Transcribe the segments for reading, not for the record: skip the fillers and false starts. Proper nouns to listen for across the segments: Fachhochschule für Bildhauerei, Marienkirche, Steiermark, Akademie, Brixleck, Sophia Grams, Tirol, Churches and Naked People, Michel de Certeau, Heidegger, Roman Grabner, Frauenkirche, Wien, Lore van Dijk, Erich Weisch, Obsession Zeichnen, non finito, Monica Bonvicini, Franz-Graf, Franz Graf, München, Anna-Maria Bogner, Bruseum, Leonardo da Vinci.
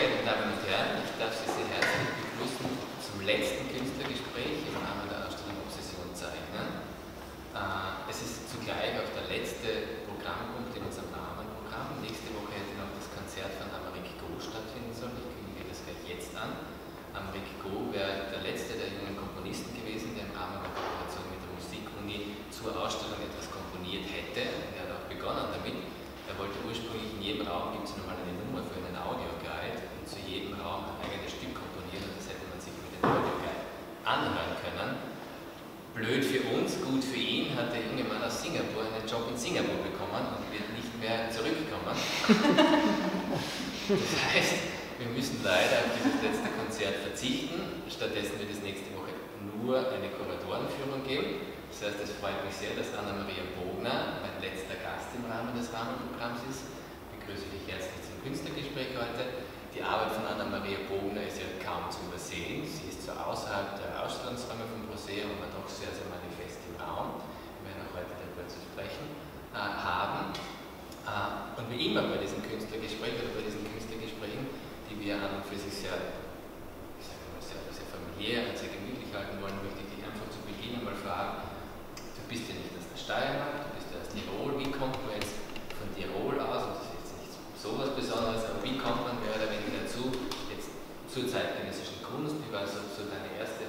verehrten Damen und Herren, ich darf Sie sehr herzlich begrüßen zum letzten Künstlergespräch im Rahmen der Ausstellung Obsession zeichnen. Es ist zugleich auch der letzte Programmpunkt in unserem Rahmenprogramm. Nächste Woche hätte noch das Konzert von Marienkirche stattfinden sollen. Ich kündige das gleich jetzt an. Marienkirche wäre der letzte der jungen Komponisten gewesen, der im Rahmen der Kooperation mit der Musikuni zur Ausstellung etwas komponiert hätte. Er hat auch begonnen damit. Er wollte ursprünglich, in jedem Raum gibt es nochmal eine Nummer für einen Audioguide und zu jedem Raum ein eigenes Stück komponieren, und das hätte man sich mit dem Audioguide anhören können. Blöd für uns, gut für ihn, hat der junge Mann aus Singapur einen Job in Singapur bekommen und wird nicht mehr zurückkommen. Das heißt, wir müssen leider auf dieses letzte Konzert verzichten. Stattdessen wird es nächste Woche nur eine Kuratorenführung geben. Das heißt, es freut mich sehr, dass Anna-Maria Bogner mein letzter Gast im Rahmen des Rahmenprogramms ist. Ich begrüße dich herzlich zum Künstlergespräch heute. Die Arbeit von Anna-Maria Bogner ist ja kaum zu übersehen. Sie ist zwar außerhalb der Ausstellungsräume vom Bruseum, aber doch sehr, sehr manifest im Raum. Wir werden auch heute darüber zu sprechen haben. Und wie immer bei diesen Künstlergesprächen oder bei diesen Künstlergesprächen, die wir an und für sich sehr, ich sag mal, sehr familiär und sehr gemütlich halten wollen, möchte ich dich einfach zu Beginn einmal fragen: Du bist ja nicht aus der Steiermark, du bist ja aus Tirol. Wie kommt man jetzt von Tirol aus, und das ist jetzt nicht so was Besonderes, aber wie kommt man mehr oder weniger dazu, jetzt zur zeitgenössischen Kunst? Wie war so deine ersten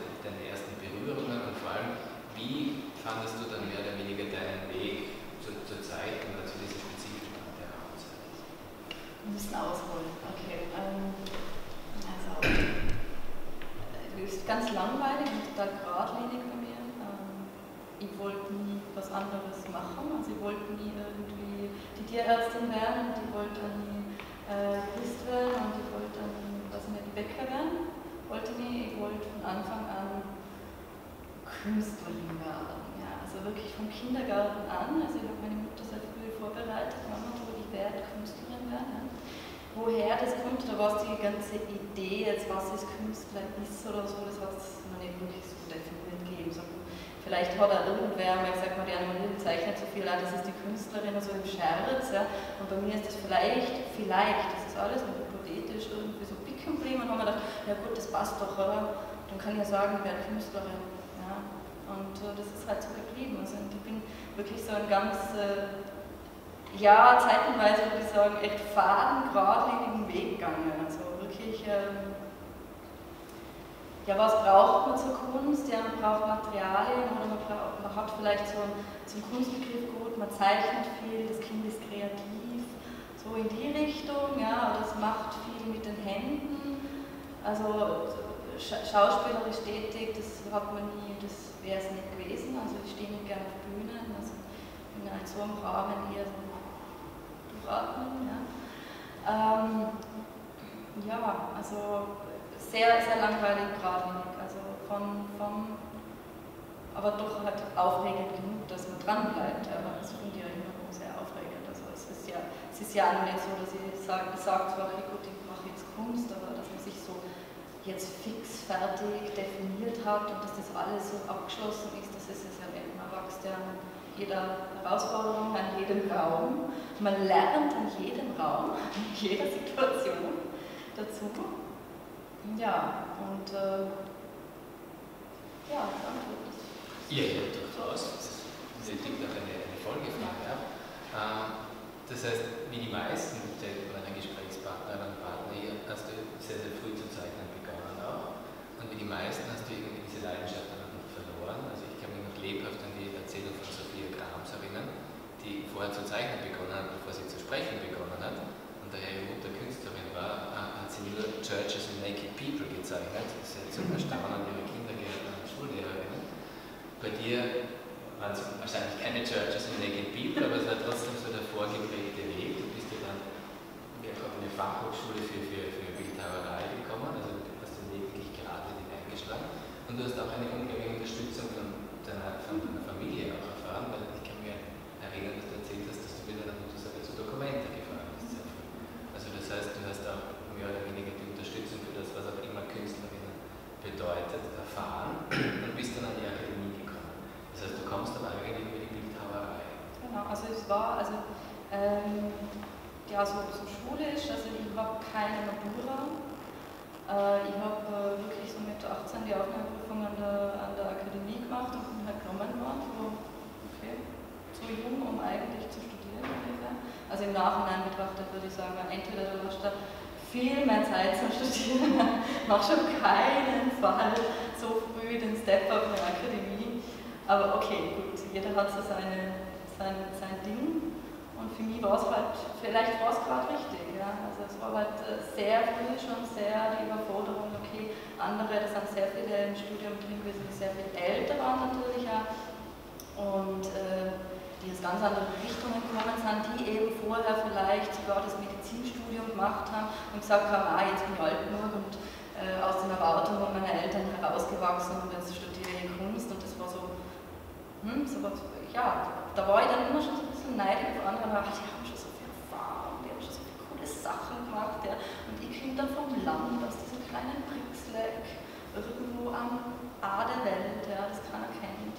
Berührungen, und vor allem, wie fandest du dann mehr oder weniger deinen Weg zur Zeit oder zu dieser spezifischen Art der Raumzeit? Wir müssen ausholen, okay. Also, du bist ganz langweilig und total geradlinig bei mir. Ich wollte nie was anderes machen, also ich wollte nie irgendwie die Tierärztin werden, und ich wollte nie Christ werden, und ich wollte nie, was nicht, Bäcker werden. Ich wollte von Anfang an Künstlerin werden, ja, also wirklich vom Kindergarten an. Also ich habe meine Mutter sehr früh vorbereitet: Mama, ich werde Künstlerin werden. Ja. Woher das kommt oder was die ganze Idee jetzt, was ist Künstler ist oder so, das hat es noch nicht wirklich so definiert gegeben. So. Vielleicht hat auch irgendwer mal gesagt, die Anna-Maria zeichnet so viel, das ist die Künstlerin, so im Scherz. Ja. Und bei mir ist das vielleicht, das ist alles nur hypothetisch, irgendwie so picken geblieben. Und haben wir gedacht, ja gut, das passt doch, oder? Dann kann ich ja sagen, ich werde Künstlerin. Ja. Und das ist halt so geblieben. Also, ich bin wirklich so ein ganz, ja, zeitenweise würde ich sagen, echt faden, geradlinigen Weg gegangen. Also wirklich. Ja, was braucht man zur Kunst? Ja, man braucht Materialien, oder man hat vielleicht so einen Kunstbegriff, gut, man zeichnet viel, das Kind ist kreativ, so in die Richtung, ja, oder es macht viel mit den Händen, also schauspielerische Tätigkeit, das hat man nie, das wäre es nicht gewesen, also ich stehe nicht gerne auf Bühnen, also in so einem Rahmen eher so durchatmen, ja. Ja, also sehr, sehr langweilig, geradlinig, also aber doch halt aufregend genug, dass man dranbleibt, aber das finde ich ja immer sehr aufregend. Also es ist ja auch nicht so, dass ich sage zwar, okay, gut, ich mache jetzt Kunst, aber dass man sich so jetzt fix, fertig definiert hat und dass das alles so abgeschlossen ist, das ist es ja nicht. Man wächst ja an jeder Herausforderung, an jedem Raum, man lernt an jedem Raum, in jeder Situation dazu. Ja, und ja, Antwort ist. Ja, durchaus. Das liegt auch eine Folgefrage ab. Das heißt, wie die meisten meiner Gesprächspartnerinnen und Partner hier, hast du sehr, sehr früh zu zeichnen begonnen auch. Und wie die meisten hast du irgendwie diese Leidenschaft dann noch verloren. Also ich kann mich noch lebhaft an die Erzählung von Sophia Grams erinnern, die vorher zu zeichnen begonnen hat, bevor sie zu sprechen begonnen hat. Und daher ihre Mutter Künstlerin war, hat sie nur Churches and Naked People gezeichnet. Das ist ja zum Erstaunen ihrer Kinder, ihrer Schullehrerinnen. Bei dir waren es wahrscheinlich keine Churches and Naked People, aber es war trotzdem so der vorgeprägte Weg. Du bist ja dann auf eine Fachhochschule für Bildhauerei gekommen, also hast du wirklich gerade hineingeschlagen. Und du hast auch eine unglaubliche Unterstützung von deiner Familie auch erfahren, weil ich kann mir erinnern, dass du erzählt hast, dass du mit deiner Mutter sogar zu Dokumenten gefahren bist. Also das heißt, du hast auch mehr oder weniger die Unterstützung für das, was auch immer Künstlerinnen bedeutet, erfahren, und bist dann an die Akademie gekommen. Das heißt, du kommst dann eigentlich über die Bildhauerei. Genau, also es war, also die Hausmeister Schule ist, also ich habe keine Matura. Ich habe wirklich so mit 18 die Aufnahmeprüfung an der Akademie gemacht und bin halt genommen worden, zu jung, um eigentlich zu studieren. Also im Nachhinein betrachtet würde ich sagen, entweder du machst da viel mehr Zeit zum Studieren, machst auf keinen Fall so früh den Step auf eine Akademie. Aber okay, gut, jeder hat so sein Ding. Und für mich war es halt, vielleicht war es gerade richtig. Ja? Also es war halt sehr früh schon sehr die Überforderung, okay, andere, das sind sehr viele im Studium drin gewesen, die sehr viel älter waren natürlich auch. Und die aus ganz anderen Richtungen gekommen sind, die eben vorher vielleicht sogar das Medizinstudium gemacht haben und gesagt haben, jetzt bin ich alt genug und aus den Erwartungen meiner Eltern herausgewachsen und jetzt studiere ich Kunst. Und das war so, da war ich dann immer schon so ein bisschen neidisch auf andere, aber die haben schon so viel Erfahrung, die haben schon so viele coole Sachen gemacht. Ja. Und ich komme dann vom Land, aus diesem kleinen Brixleck, irgendwo am A der Welt, ja, das keiner kennt.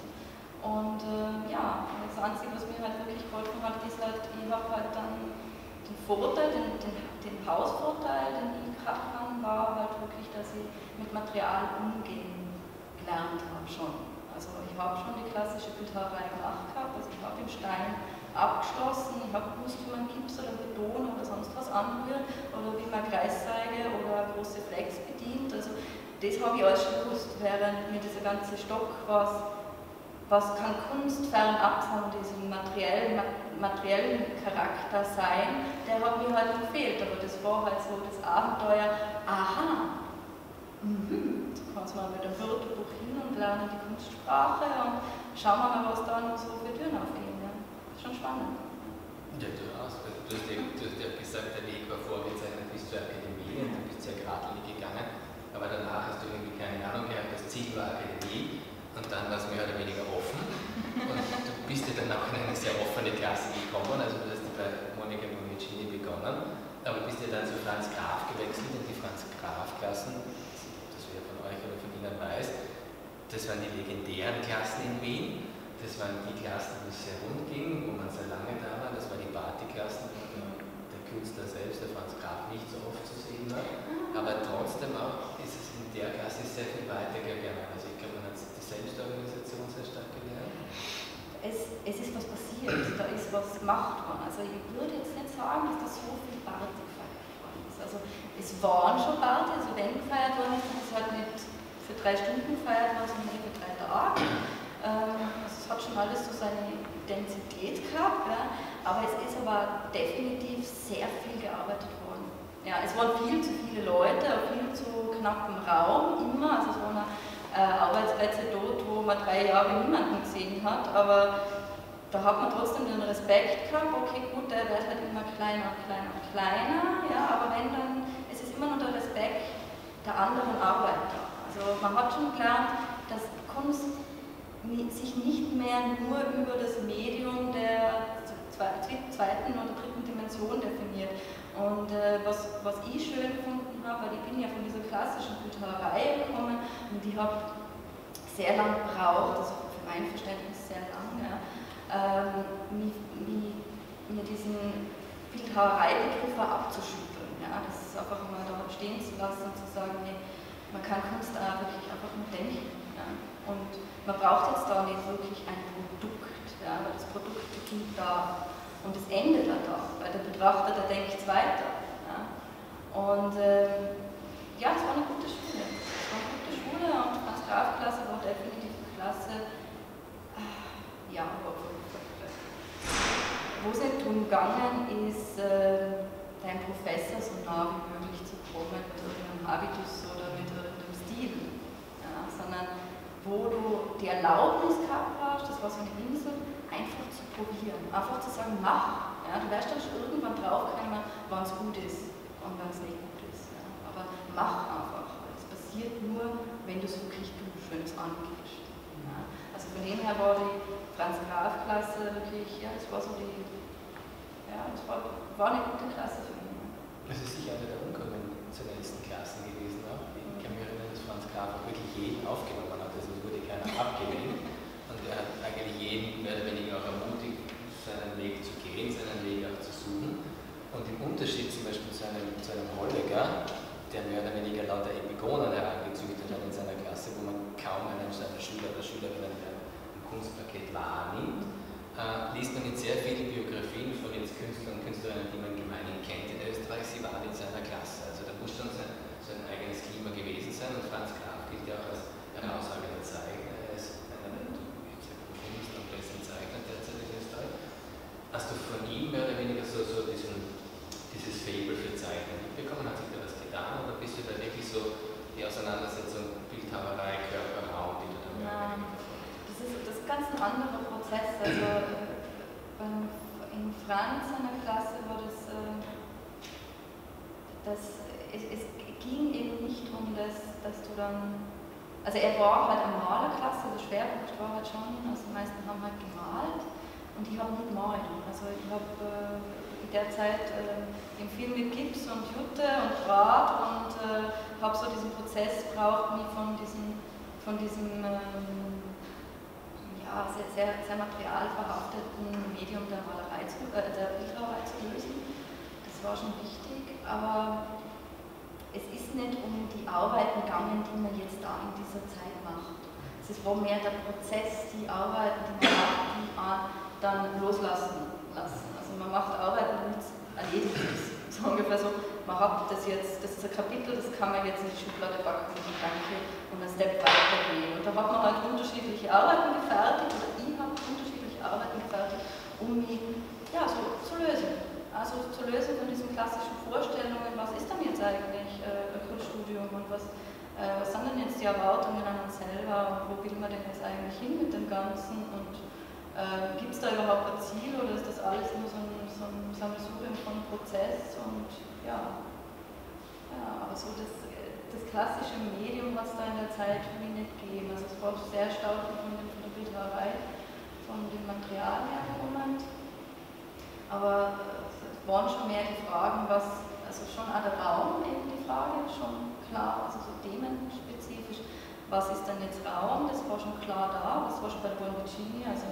Und das Einzige, was mir halt wirklich geholfen hat, ist halt, ich habe halt dann den Vorteil, den Hausvorteil, den ich gehabt habe, war halt wirklich, dass ich mit Material umgehen gelernt habe schon. Also ich habe schon die klassische Bildhauerei gemacht gehabt, also ich habe den Stein abgeschlossen, ich habe gewusst, wie man Gips oder Beton oder sonst was anrührt oder wie man Kreissäge oder große Flex bedient. Also das habe ich alles schon gewusst, während mir dieser ganze Stock was kann Kunst fernab von diesem materiellen Charakter sein, der hat mir halt gefehlt, aber das war halt so das Abenteuer, so kann man mit einem Wörterbuch hin und lernen die Kunstsprache und schauen wir mal, was da noch so für Türen aufgehen. Ja. Das ist schon spannend. Ja, durchaus. Du hast ja gesagt, der Weg war vorgezeichnet bis zur Akademie und du bist ja geradlinig gegangen, aber danach hast du irgendwie keine Ahnung gehabt, das Ziel war Akademie. Und dann war es mehr oder weniger offen. Und du bist ja dann auch in eine sehr offene Klasse gekommen, also du hast bei Monica Bonvicini begonnen, aber du bist ja dann zu Franz-Graf gewechselt und die Franz-Graf-Klassen, das wer von euch oder von Ihnen weiß, das waren die legendären Klassen in Wien, das waren die Klassen, wo es sehr rund ging, wo man sehr lange da war, das waren die Partyklassen, wo der Künstler selbst, der Franz-Graf, nicht so oft zu sehen war, aber trotzdem auch ist es in der Klasse sehr viel weiter gegangen. Also ich glaube, man hat Selbstorganisation sehr stark gelernt? Es ist was passiert, da ist was gemacht worden. Also ich würde jetzt nicht sagen, dass da so viel Party gefeiert worden ist. Also es waren schon Party, also wenn gefeiert worden ist, dann ist es halt nicht für 3 Stunden gefeiert worden, sondern für 3 Tage. Also es hat schon alles so seine Intensität gehabt, ja. Aber es ist aber definitiv sehr viel gearbeitet worden. Ja, es waren viel zu viele Leute, viel zu knappen Raum, immer. Also es war eine Arbeitsplätze dort, wo man 3 Jahre niemanden gesehen hat, aber da hat man trotzdem den Respekt gehabt, okay gut, der wird halt immer kleiner, ja, aber wenn dann, es ist immer nur der Respekt der anderen Arbeit da. Also man hat schon gelernt, dass Kunst sich nicht mehr nur über das Medium der zweiten oder dritten Dimension definiert. Und was ich schön gefunden habe, weil ich bin ja von dieser klassischen Bildhauerei gekommen und die habe sehr lange gebraucht, also für mein Verständnis sehr lange, ja, mir diesen Bildhauereibegriff abzuschütteln. Ja, das ist einfach mal da stehen zu lassen und zu sagen, hey, man kann Kunst wirklich einfach nur denken. Ja, und man braucht jetzt da nicht wirklich ein Produkt, ja, weil das Produkt beginnt da. Und es endet halt auch, weil der Betrachter, der denkt es weiter. Ja. Und es war eine gute Schule. Es war eine gute Schule und die Strafklasse war definitiv eine Klasse, wo es nicht darum gegangen ist, deinem Professor so nah wie möglich zu kommen mit irgendeinem Habitus oder mit irgendeinem Stil, ja, sondern wo du die Erlaubnis gehabt hast, das war so eine Insel, einfach zu probieren, einfach zu sagen, mach. Ja, du wirst dann schon irgendwann draufkommen, wann es gut ist und wann es nicht gut ist. Ja. Aber mach einfach. Es passiert nur, wenn du es wirklich tust, wenn du es angehst. Ja. Also von dem her war die Franz-Graf-Klasse wirklich, es war eine gute Klasse für mich. Das ist sicher eine der unkonventionellsten Klassen gewesen. Auch. Ich kann mich erinnern, dass Franz-Graf wirklich jeden aufgenommen hat, also wurde keiner abgelehnt. Und er hat eigentlich jeden mehr oder weniger auch ermutigt, seinen Weg zu gehen, seinen Weg auch zu suchen. Und im wahrnimmt, liest man in sehr vielen Biografien von jetzt Künstlern und Künstlerinnen, die man gemeinhin kennt in Österreich, sie waren in seiner Klasse. Also da muss schon sein eigenes Klima gewesen sein, und Franz-Graf gilt ja auch als eine Aussage der Zeit, als einer der Kunst am besten Zeichner derzeit in Österreich. Hast du von ihm mehr oder weniger so dieses Faible für Zeichnen mitbekommen? Hat sich da was getan, oder bist du da wirklich so die Auseinandersetzung Bildhauerei, Körper, Raum, die du da mehr oder weniger davon hast? Das ist ganz ein anderer Prozess. Also in Franz in der Klasse war es ging eben nicht um das, dass du dann, also er war halt eine Malerklasse, also Schwerpunkt war halt schon, also die meisten haben halt gemalt und ich habe nicht gemalt. Also ich habe in der Zeit eben viel mit Gips und Jute und Draht und habe so diesen Prozess braucht, mich von diesem sehr material verhafteten Medium der Malerei der Bildhauerei zu lösen. Das war schon wichtig, aber es ist nicht um die Arbeiten gegangen, die man jetzt da in dieser Zeit macht. Es war mehr der Prozess, die Arbeiten, die man dann loslassen. Also man macht Arbeiten und erledigt es. So ungefähr so, man hat das jetzt, das ist ein Kapitel, das kann man jetzt in die Schublade packen, danke, und ein Step weitergehen. Und da hat man halt unterschiedliche Arbeiten gefertigt, oder ich habe unterschiedliche Arbeiten gefertigt, um mich so zu lösen. Also zu lösen von diesen klassischen Vorstellungen, was ist denn jetzt eigentlich ein Kunststudium und was sind denn jetzt die Erwartungen an uns selber und wo will man denn jetzt eigentlich hin mit dem Ganzen und gibt es da überhaupt ein Ziel oder ist das alles nur so ein Sammelsurium von Prozess und aber so das klassische Medium hat es da in der Zeit für mich nicht gegeben. Also es war sehr stark von der Bildhauerei, von dem Material her gekommen, aber waren schon mehr die Fragen, also schon an der Raum eben die Frage, schon klar, also so themenspezifisch, was ist denn jetzt Raum, das war schon klar da, das war schon bei Bonvicini, also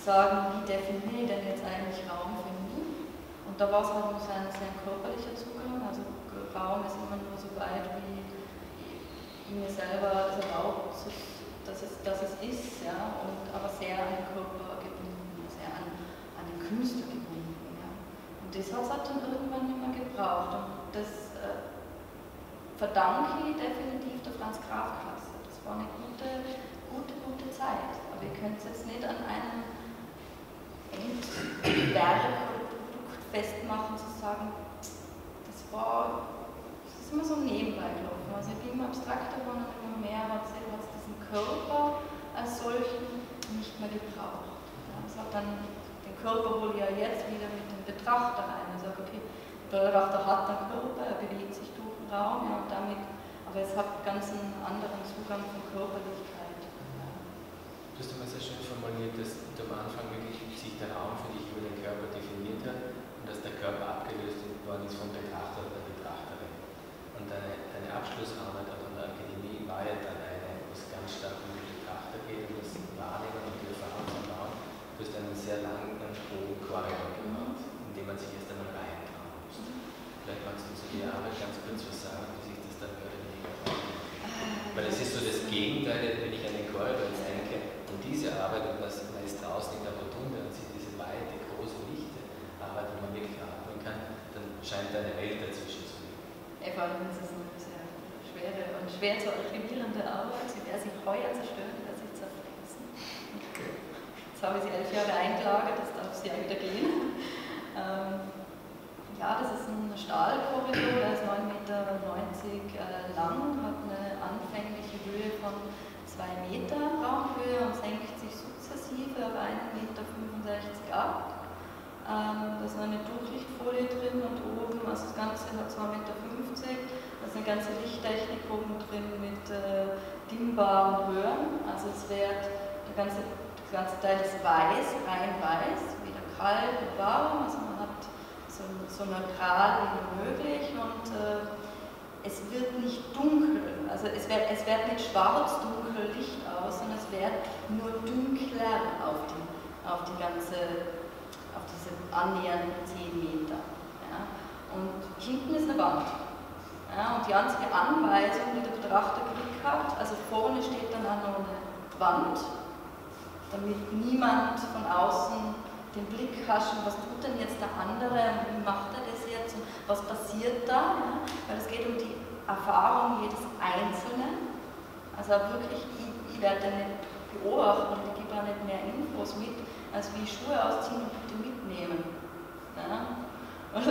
sagen, wie definiere ich denn jetzt eigentlich Raum für mich? Und da war es halt nur sein körperlicher Zugang, also Raum ist immer nur so weit, wie ich mir selber das erlaubt, dass es ist, ja, und aber sehr an den Körper gebunden, sehr an den Künstler gebunden. Und das hat es dann irgendwann nicht mehr gebraucht. Und das verdanke ich definitiv der Franz-Graf-Klasse. Das war eine gute Zeit. Aber ihr könnt es jetzt nicht an einem Endwerk oder Produkt festmachen, zu sagen, das ist immer so nebenbei gelaufen. Also ich bin immer abstrakter geworden und immer mehr hat es diesen Körper als solchen nicht mehr gebraucht. Es hat dann den Körper wohl ja jetzt wieder mit dem Betrachter rein. Also okay, der Betrachter hat einen Körper, er bewegt sich durch den Raum, ja, und damit, aber es hat ganz einen anderen Zugang von Körperlichkeit. Ja. Du hast immer sehr schön formuliert, dass am Anfang wirklich sich der Raum für dich über den Körper definiert hat und dass der Körper abgelöst worden ist vom Betrachter oder der Betrachterin. Und deine Abschlussarbeit an der Akademie war ja dann eine, wo es ganz stark um den Betrachter geht und das Wahrnehmen und die Erfahrung zu bauen. Du hast einen sehr langen, hohen Korridor gemacht, indem man sich erst einmal reintrauen muss. Vielleicht magst du zu der Arbeit ganz kurz was sagen, wie sich das dann würde nicht. Weil es ist so das Gegenteil, wenn ich an den Korridor jetzt denke, und diese Arbeit, und man ist draußen in der Rotunde und sieht diese weite, große, lichte Arbeit, wo man wirklich atmen kann, dann scheint da eine Welt dazwischen zu liegen. Vor allem ist es eine sehr schwere und schwer zu archivierende Arbeit, sie wäre sich heuer zerstört, wäre sich zerfressen. Okay. Jetzt habe ich sie 11 Jahre eingelagert, das darf sie ja wieder gehen. Das ist ein Stahlkorridor, der ist 9,90 m lang, hat eine anfängliche Höhe von 2 Meter Raumhöhe und senkt sich sukzessive auf 1,65 m ab. Da ist eine Durchlichtfolie drin und oben, also das Ganze hat 2,50 m, da ist eine ganze Lichttechnik oben drin mit dimmbaren Röhren, also es wird das ganze Teil ist weiß, rein weiß, weder kalt noch warm, also man hat so neutral wie möglich und es wird nicht dunkel, also es wird nicht schwarz-dunkel Licht aus, sondern es wird nur dunkler auf diese annähernden 10 Meter. Ja. Und hinten ist eine Wand. Ja, und die einzige Anweisung, die der Betrachter gekriegt hat, also vorne steht dann auch noch eine Wand, damit niemand von außen den Blick haschen, was tut denn jetzt der andere und wie macht er das jetzt und was passiert da, ja? Weil es geht um die Erfahrung jedes Einzelnen, also wirklich, ich werde nicht beobachten, ich gebe auch nicht mehr Infos mit, als wie Schuhe ausziehen und bitte mitnehmen. Ja? Was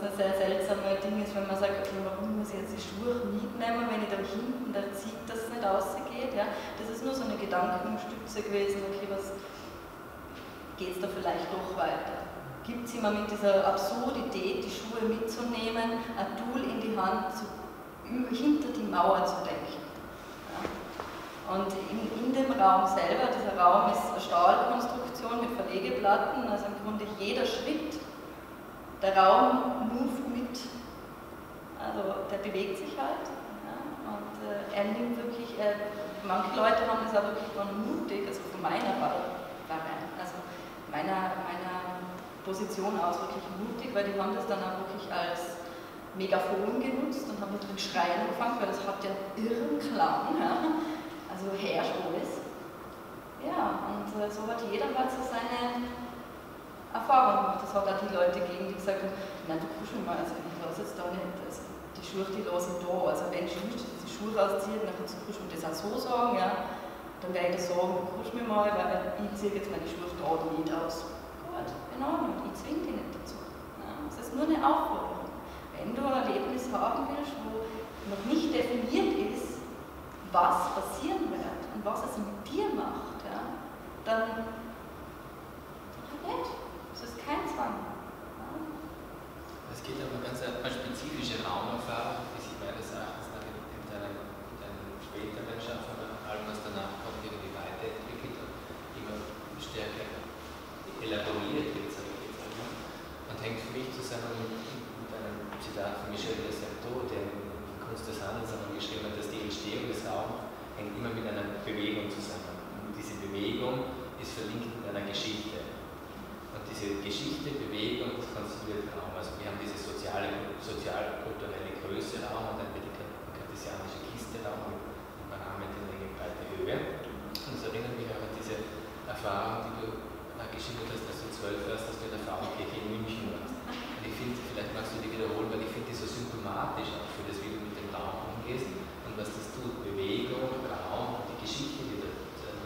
eine sehr seltsame Ding ist, wenn man sagt, okay, warum muss ich jetzt die Schuhe mitnehmen, wenn ich da hinten, da zieht das nicht rausgeht. Ja? Das ist nur so eine Gedankenstütze gewesen, okay, was geht es da vielleicht doch weiter? Gibt es immer mit dieser Absurdität, die Schuhe mitzunehmen, ein Tool in die Hand, hinter die Mauer zu denken? Ja? Und in dem Raum selber, dieser Raum ist eine Stahlkonstruktion mit Verlegeplatten, also im Grunde jeder Schritt, der Raum moved mit, also der bewegt sich halt, ja? Und er nimmt wirklich, manche Leute haben das auch wirklich von mutig, also von meiner Wahrheit, also meiner Position aus wirklich mutig, weil die haben das dann auch wirklich als Megafon genutzt und haben mit dem Schreien angefangen, weil das hat ja einen irren Klang, ja? Also Herrscholes. Ja, und so hat jeder mal so seine Erfahrung gemacht. Das hat auch die Leute gegeben, die gesagt haben, nein, du kuschel mal, also ich lasse jetzt da nicht, also die Schuhe, die lassen da, also wenn ich die Schuhe rausziehe, dann kannst du kuscheln, das auch so sagen, ja, dann werde ich das sagen, kuschel mich mal, weil ich ziehe jetzt meine Schuhe da nicht aus. Gut, in Ordnung, ich zwinge dich nicht dazu. Es ist nur eine Aufforderung. Wenn du ein Erlebnis haben willst, wo noch nicht definiert ist, was passieren wird und was es mit dir macht, ja, dann nicht. Das ist kein Zwang. Ja. Es geht aber ganz eine spezifische Raumerfahrung, die sich meines Erachtens nach in deinem späteren Schaffen, allem was danach kommt, irgendwie weiterentwickelt und immer stärker elaboriert wird. Und hängt für mich zusammen mit einem Zitat von Michel de Certeau, der in Kunst des Handelns geschrieben hat, dass die Entstehung des Raums hängt immer mit einer Bewegung zusammen. Und diese Bewegung ist verlinkt mit einer Geschichte. Diese Geschichte, Bewegung, das konstituiert Raum. Also wir haben diese sozial-kulturelle Größe Raum und dann die kartesianische Kiste Raum mit Parameterlänge, breite Höhe. Und das erinnert mich auch an diese Erfahrung, die du geschildert hast, als du 12 warst, dass du in der Frauenkirche in München warst. Und ich finde, vielleicht magst du die wiederholen, weil ich finde die so symptomatisch auch für das, wie du mit dem Raum umgehst und was das tut. Bewegung, Raum, die Geschichte, die da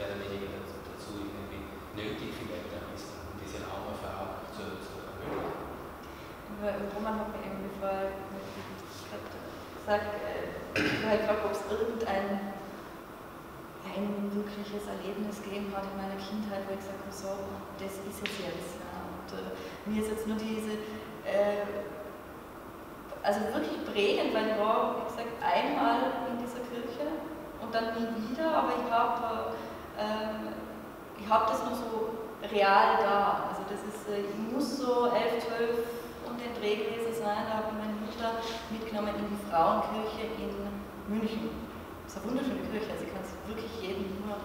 mehr oder weniger dazu irgendwie nötig vielleicht da ist. Diese Raumerfahrung zu erhöhen. Roman hat mir eben gefragt, ob es irgendein wirkliches Erlebnis gegeben hat in meiner Kindheit, wo ich gesagt habe, so, das ist es jetzt. Ja. Und, mir ist jetzt nur diese, also wirklich prägend, weil ich war, wie gesagt, einmal in dieser Kirche und dann nie wieder, aber ich habe das noch so real da, also das ist, ich muss so 11, 12 um den Dreh gewesen sein, da habe ich meine Mutter mitgenommen in die Frauenkirche in München. Das ist eine wunderschöne Kirche, also ich kann es wirklich jedem nur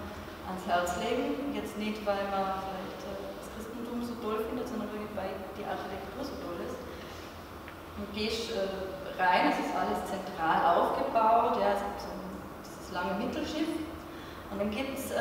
ans Herz legen, jetzt nicht, weil man vielleicht das Christentum so toll findet, sondern weil die Architektur so toll ist. Du gehst rein, es ist alles zentral aufgebaut, ja, es gibt so dieses lange Mittelschiff und dann gibt es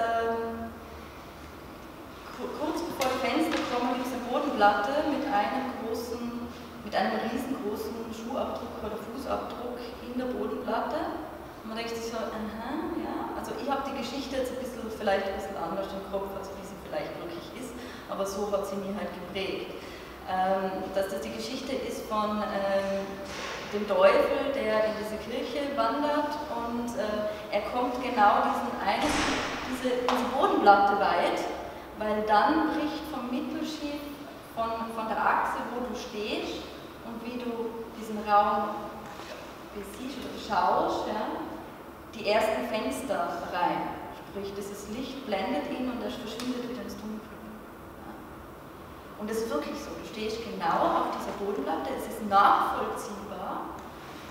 kurz bevor die Fenster kommen, gibt es eine Bodenplatte mit einem riesengroßen Schuhabdruck oder Fußabdruck in der Bodenplatte. Und man denkt sich so, aha, ja. Also ich habe die Geschichte jetzt vielleicht ein bisschen anders im Kopf, als wie sie vielleicht wirklich ist, aber so hat sie mir halt geprägt. Dass das die Geschichte ist von dem Teufel, der in diese Kirche wandert und er kommt genau diese Bodenplatte weit. Weil dann bricht vom Mittelschiff, von der Achse, wo du stehst und wie du diesen Raum besiehst oder schaust, ja, die ersten Fenster rein. Sprich, dieses Licht blendet ihn und das verschwindet wieder ins Dunkel. Ja. Und das ist wirklich so, du stehst genau auf dieser Bodenplatte, es ist nachvollziehbar,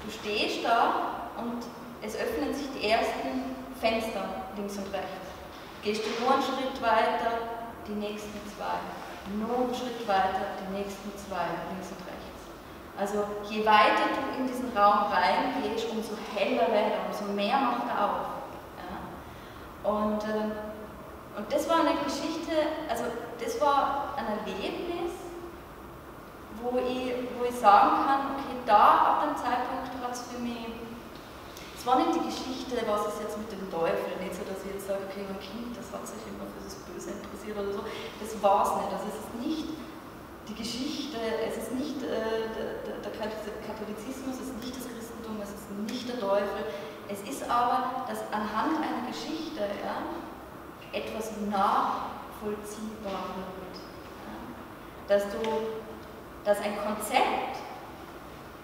du stehst da und es öffnen sich die ersten Fenster links und rechts. Gehst du nur einen Schritt weiter, die nächsten zwei, nur einen Schritt weiter, die nächsten zwei, links und rechts. Also je weiter du in diesen Raum reingehst, umso heller wird er, umso mehr macht er auf. Ja? Und Und das war eine Geschichte, also das war ein Erlebnis, wo ich sagen kann, okay, da ab dem Zeitpunkt hat es für mich, es war nicht die Geschichte, was ist jetzt mit dem Teufel, nicht so, dass ich jetzt sage, okay, mein Kind, das hat sich immer für das Böse interessiert oder so, das war es nicht, also es ist nicht die Geschichte, es ist nicht der Katholizismus, es ist nicht das Christentum, es ist nicht der Teufel, es ist aber, dass anhand einer Geschichte, ja, etwas nachvollziehbar wird. Ja? Dass ein Konzept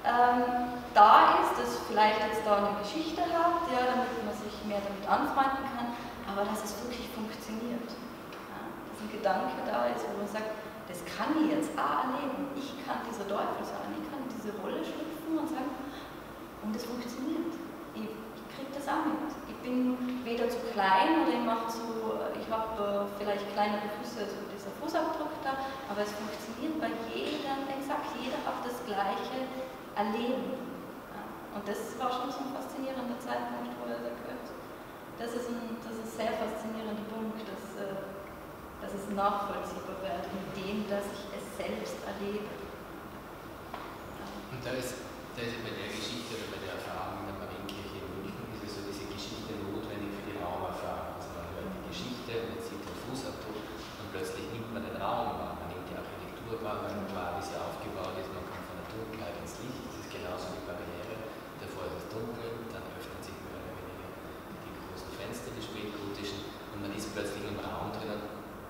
da ist, das vielleicht jetzt da eine Geschichte hat, ja, damit man sich mehr damit anfreunden kann, aber dass es wirklich funktioniert. Ja? Dass ein Gedanke da ist, wo man sagt, das kann ich jetzt auch erleben, ich kann dieser Teufel sein, ich kann diese Rolle schlüpfen und sagen, und es funktioniert. Ich kriege das auch mit. Ich bin weder zu klein oder ich mache so, ich habe vielleicht kleinere Füße, so dieser Fußabdruck da, aber es funktioniert bei jedem, exakt jeder hat das gleiche Erleben. Ja. Und das war schon so ein faszinierender Zeitpunkt, wo er da gehört. Das ist ein sehr faszinierender Punkt, dass es nachvollziehbar wird, indem dass ich es selbst erlebe. Ja. Und da ist bei der Geschichte oder bei der Erfahrung der Marienkirche in München ist es so diese Geschichte notwendig für die Raumerfahrung. Also man hört die Geschichte und man sieht den Fußabdruck und plötzlich nimmt man den Raum wahr, man nimmt die Architektur wahr, man nimmt wahr, wie sie aufgebaut ist, man kommt von der Dunkelheit ins Licht, das ist genauso wie Barriere, davor ist es dunkel, dann öffnen sich mehr oder weniger die großen Fenster, die spätgotischen, und man ist plötzlich im Raum drinnen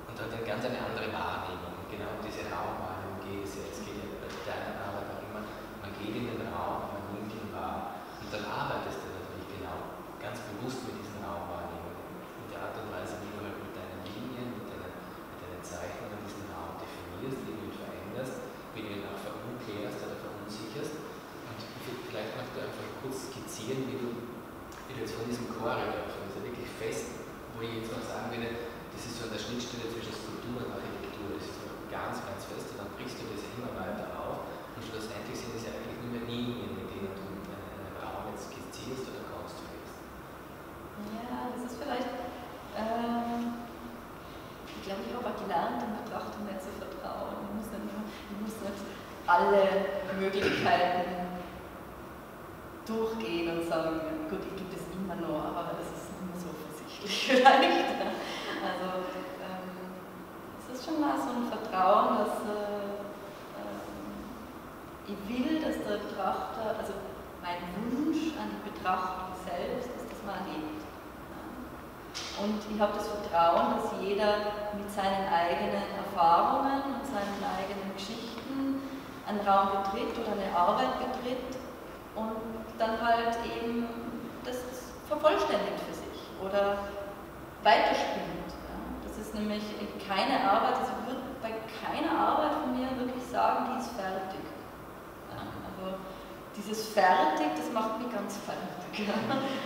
und hat dann ganz eine andere Wahrnehmung. Und genau um diese Raumwahrnehmung geht es jetzt, geht ja bei deiner Arbeit auch immer, man geht in den Raum, man nimmt ihn wahr und dann arbeitest du natürlich genau, ganz bewusst mit diesem Raum wahrnehmen, mit der Art und Weise, wie du halt mit deinen Linien, mit deinen Zeichen dann diesen Raum definierst, wie du ihn veränderst, wie du ihn auch verunklärst oder verunsicherst. Und vielleicht magst du einfach kurz skizzieren, wie du jetzt von diesem Korridor, von dieser wirklich fest, wo ich jetzt auch sagen würde, das ist so an der Schnittstelle zwischen Skulptur und Architektur, das ist so ganz, ganz fest und dann brichst du das immer weiter auf. Und schlussendlich sind es ja eigentlich nur mehr Linien, mit denen du einen Raum jetzt skizzierst oder konstruierst. Ja, das ist vielleicht, ich glaube, ich habe auch gelernt, in Betrachtung nicht zu vertrauen. Ich muss nicht alle Möglichkeiten durchgehen und sagen, gut, ich gebe das immer noch, aber das ist nicht mehr so offensichtlich vielleicht. Also, es ist schon mal so ein Vertrauen, dass ich will, dass der Betrachter, also mein Wunsch an die Betrachtung selbst ist, dass man erlebt. Und ich habe das Vertrauen, dass jeder mit seinen eigenen Erfahrungen und seinen eigenen Geschichten einen Raum betritt oder eine Arbeit betritt und dann halt eben das vervollständigt für sich oder weiterspinnt. Das ist nämlich keine Arbeit, also ich würde bei keiner Arbeit von mir wirklich sagen, die ist fertig. Dieses Fertig, das macht mich ganz fertig.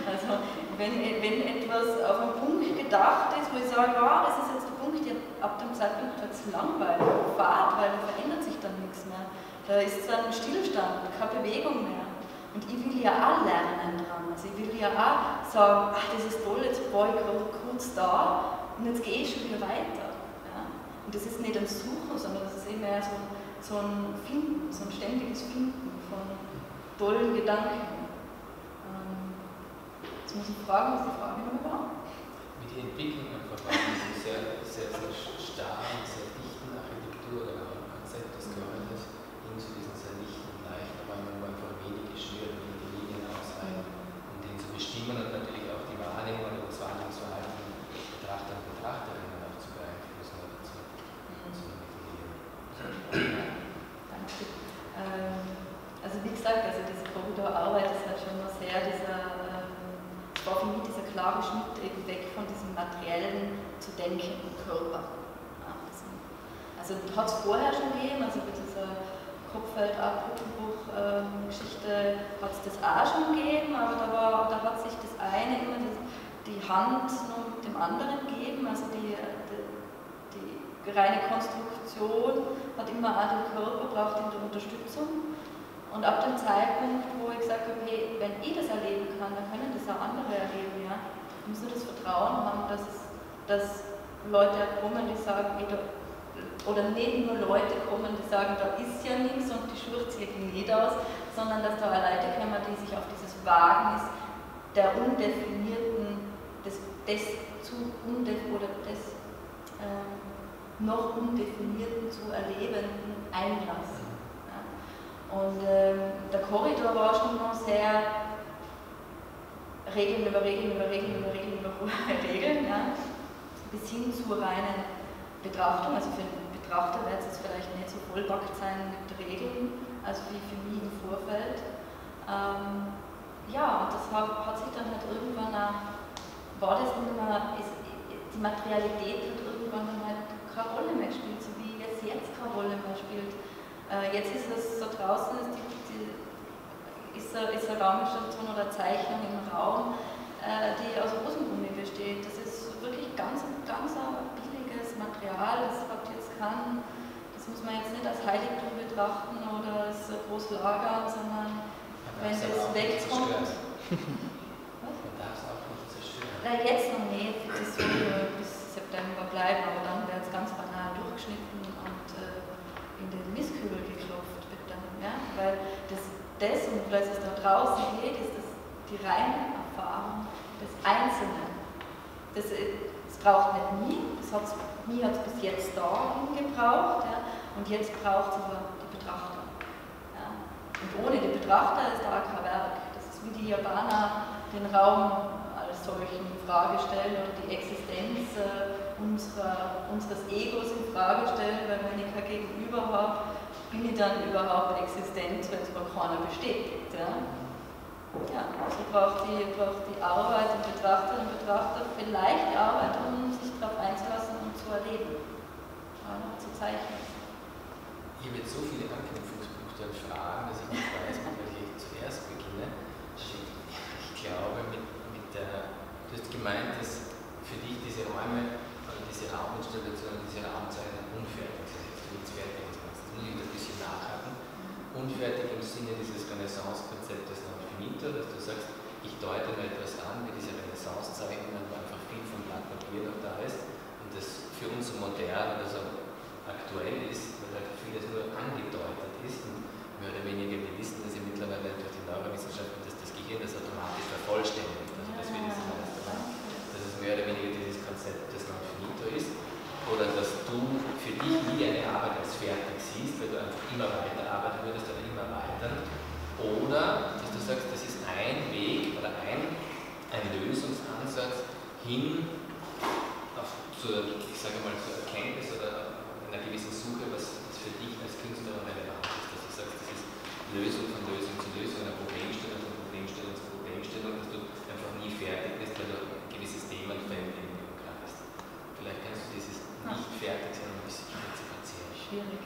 Also wenn etwas auf einen Punkt gedacht ist, wo ich sage, wow, das ist jetzt der Punkt, ab dem Zeitpunkt wird es langweilig, fad, weil da verändert sich dann nichts mehr. Da ist dann ein Stillstand, keine Bewegung mehr. Und ich will ja auch lernen dran. Also ich will ja auch sagen, ach, das ist toll, jetzt war ich gerade kurz da und jetzt gehe ich schon wieder weiter. Ja? Und das ist nicht ein Suchen, sondern das ist eben eher so ein Finden, so ein ständiges Finden von tollen Gedanken. Jetzt muss ich fragen, was die Frage noch war. Wie die Entwicklung einfach war, diese sehr, sehr, sehr starren, sehr dichten Architektur oder auch ein Konzept, das gehört hat, hin zu diesen sehr lichten, leichten Räumen, wo einfach wenig geschwirrt und die Linien ausreichen, um den zu bestimmen und natürlich auch die Wahrnehmung oder das Wahrnehmungsverhalten der Betrachter und Betrachterinnen auch zu beeinflussen oder zu motivieren. Also wie gesagt, also diese Korridorarbeit ist halt schon mal sehr war für mich dieser klare Schnitt eben weg von diesem materiellen zu denkenden Körper. Also hat es vorher schon gegeben, also mit dieser Kopfheld-Apropos-Geschichte hat es das auch schon gegeben, aber da hat sich das eine immer die Hand noch dem anderen gegeben, also die reine Konstruktion hat immer auch den Körper, braucht in der Unterstützung. Und ab dem Zeitpunkt, wo ich gesagt habe, hey, wenn ich das erleben kann, dann können das auch andere erleben. Ja? Ich muss nur das Vertrauen haben, dass Leute kommen, die sagen, oder nicht nur Leute kommen, die sagen, da ist ja nichts und die Schurz legt nicht aus, sondern dass da Leute kommen, die sich auf dieses Wagnis der undefinierten, noch undefinierten zu erlebenden einlassen. Ja. Und der Korridor war schon noch sehr Regeln über Regeln über Regeln über Regeln über Regeln, ja, bis hin zur reinen Betrachtung. Also für den Betrachter wird es vielleicht nicht so vollpackt sein mit Regeln, also wie für mich im Vorfeld. Ja, und das hat sich dann halt irgendwann auch, die Materialität hat irgendwann dann halt keine Rolle mehr gespielt, so wie jetzt keine Rolle mehr spielt. Jetzt ist es so draußen, ist eine Raumstation oder eine Zeichnung im Raum, die aus Rosengummi besteht. Das ist wirklich ganz ein billiges Material, das überhaupt jetzt kann. Das muss man jetzt nicht als Heiligtum betrachten oder als großes Lager, sondern wenn es wegkommt. Was? Man darf es auch nicht zerstören. Na, jetzt noch nicht, das soll bis September bleiben, aber dann wird es ganz banal durchgeschnitten und in den Mistkübel geklopft, bitte. Ja? Weil das und was es da draußen geht, ist das die reine Erfahrung des Einzelnen. Das braucht nicht nie, nie hat es bis jetzt da gebraucht, ja, und jetzt braucht es aber die Betrachter. Ja. Und ohne die Betrachter ist da kein Werk. Das ist wie die Japaner den Raum als solchen in Frage stellen oder die Existenz unseres Egos in Frage stellen, weil wenn ich kein Gegenüber habe, bin ich dann überhaupt existent, wenn es mal keiner bestätigt. Ja? Ja, also braucht die Arbeit und Betrachter vielleicht Arbeit, um sich darauf einzulassen und zu erleben, ja, zu zeichnen. Ich habe jetzt so viele Anknüpfungspunkte und Fragen, dass ich nicht weiß, mit welcher ich zuerst beginne. Ich glaube, du hast gemeint, dass für dich diese Räume, also diese Rauminstallation, diese Raumzeichnung unfertig sind, also nichts fertig ist. Ein bisschen nachhaken, unfertig im Sinne dieses Renaissance-Konzeptes non finito, dass du sagst, ich deute nur etwas an, wie diese Renaissance-Zeichnungen, wo einfach viel vom Blatt Papier noch da ist und das für uns so modern, also aktuell ist, weil halt vieles nur angedeutet ist und mehr oder weniger wir wissen, dass ja mittlerweile durch die Neurowissenschaften, dass das Gehirn das automatisch vervollständigt, also dass wir das alles machen, dass es mehr oder weniger dieses Konzept des non finito ist. Oder dass du für dich nie eine Arbeit als fertig siehst, weil du einfach immer weiter arbeiten würdest, aber immer weiter. Oder dass du sagst, das ist ein Weg oder ein Lösungsansatz hin zur Erkenntnis oder einer gewissen Suche, was für dich als Künstler relevant ist. Dass du sagst, das ist Lösung von Lösung zu Lösung, eine Problemstellung von Problemstellung zu Problemstellung, dass du einfach nie fertig bist, weil du ein gewisses Thema fällt in den Kreis. Vielleicht kannst du dieses nicht fertig sein und ein bisschen spezifizieren. Schwierig.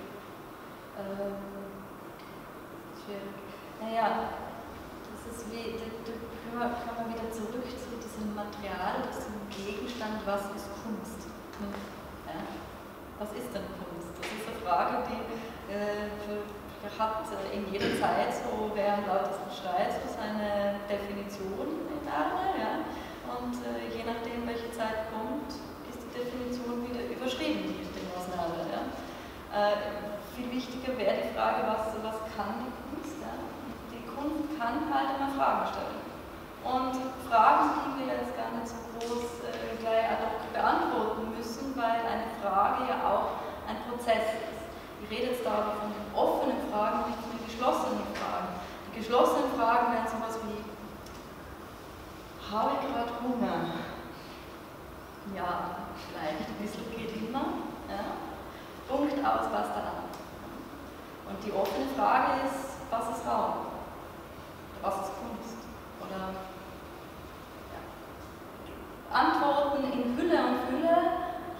Schwierig. Naja, das ist wie, da kann man wieder zurück zu diesem Material, zu diesem Gegenstand, was ist Kunst? Ja. Was ist denn Kunst? Das ist eine Frage, die hat in jeder Zeit so, wer am lautesten schreit, so seine Definition in einer, ja. Und je nachdem, welche Zeit kommt, Definition wieder überschrieben, die ich dem auseinander. Ja. Viel wichtiger wäre die Frage, was kann die Kunst? Ja? Die Kunst kann halt immer Fragen stellen. Und Fragen, die wir jetzt gar nicht so groß gleich ad hoc beantworten müssen, weil eine Frage ja auch ein Prozess ist. Ich rede jetzt darüber von den offenen Fragen, nicht von den geschlossenen Fragen. Die geschlossenen Fragen wären sowas wie: Habe ich gerade Hunger? Ja, vielleicht ein bisschen geht immer. Ja. Punkt aus, was da an. Und die offene Frage ist, was ist Raum? Was ist Kunst? Oder ja. Antworten in Hülle und Fülle,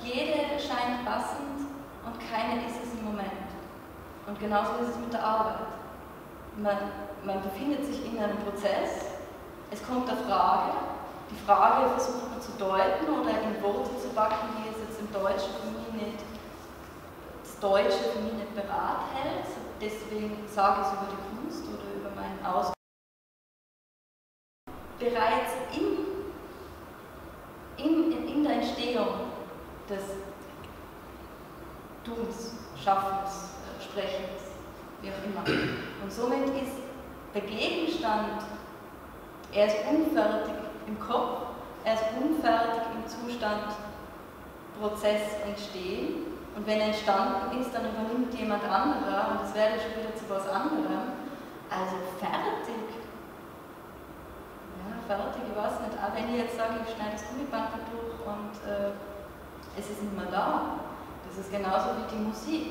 jede scheint passend und keine ist es im Moment. Und genauso ist es mit der Arbeit. Man befindet sich in einem Prozess, es kommt der Frage. Die Frage versucht man zu deuten oder in Worte zu packen, die es jetzt im Deutschen für mich nicht, bereit hält. Deswegen sage ich es über die Kunst oder über meinen Ausdruck. Bereits in der Entstehung des Tuns, Schaffens, Sprechens, wie auch immer. Und somit ist der Gegenstand, er ist unfertig im Kopf, er ist unfertig im Zustand Prozess entstehen, und wenn er entstanden ist, dann übernimmt jemand anderer und es werde schon wieder zu was anderem. Also fertig. Ja, fertig, ich weiß nicht. Aber wenn ich jetzt sage, ich schneide das Gummiband durch und es ist nicht mehr da. Das ist genauso wie die Musik.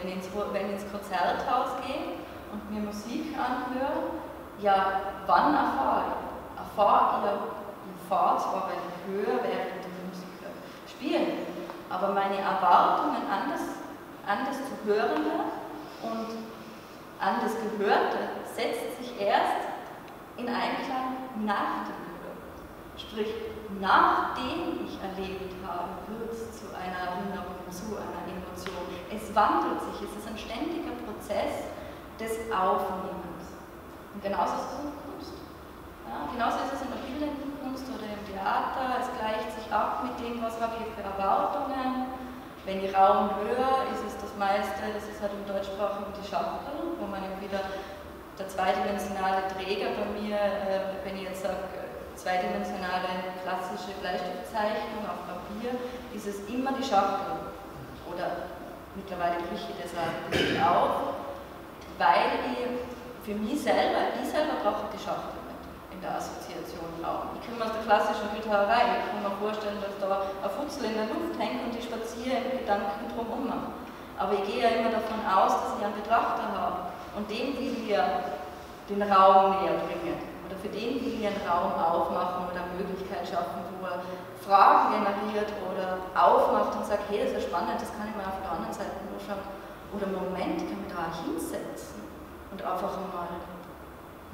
Wenn ich ins Konzerthaus gehe und mir Musik anhöre, ja, wann erfahre ich? Erfahre ich zwar, wenn ich höre, während die Musik spielt, aber meine Erwartungen an das zu Hörende und an das Gehörte setzt sich erst in Einklang nach dem Hören. Sprich, nachdem ich erlebt habe, wird es zu einer Erinnerung, zu einer Emotion. Es wandelt sich, es ist ein ständiger Prozess des Aufnehmens. Und genauso ist es in der Kunst. Ja, genauso ist es in der bildenden Kunst oder im Theater. Es gleicht sich ab mit dem, was habe ich für Erwartungen. Wenn ich Raum höre, ist es das meiste, das ist halt im Deutschsprachigen die Schaukel, wo man eben wieder der zweidimensionale Träger bei mir, wenn ich jetzt sage, zweidimensionale klassische Bleistiftzeichnung auf Papier, ist es immer die Schaukel. Oder mittlerweile kriege ich das auch, weil für mich selber, ich selber brauche die Schaukel in der Assoziation Raum. Ich komme aus der klassischen Bildhauerei, ich kann mir vorstellen, dass da ein Futzel in der Luft hängt und ich spaziere im Gedanken drumherum. Aber ich gehe ja immer davon aus, dass ich einen Betrachter habe und dem will ich den Raum näher bringen oder für den will ich einen Raum aufmachen oder eine Möglichkeit schaffen, wo er Fragen generiert oder aufmacht und sagt, hey, das ist ja spannend, das kann ich mir auf der anderen Seite nur schauen. Oder Moment, ich kann mich da hinsetzen und einfach mal,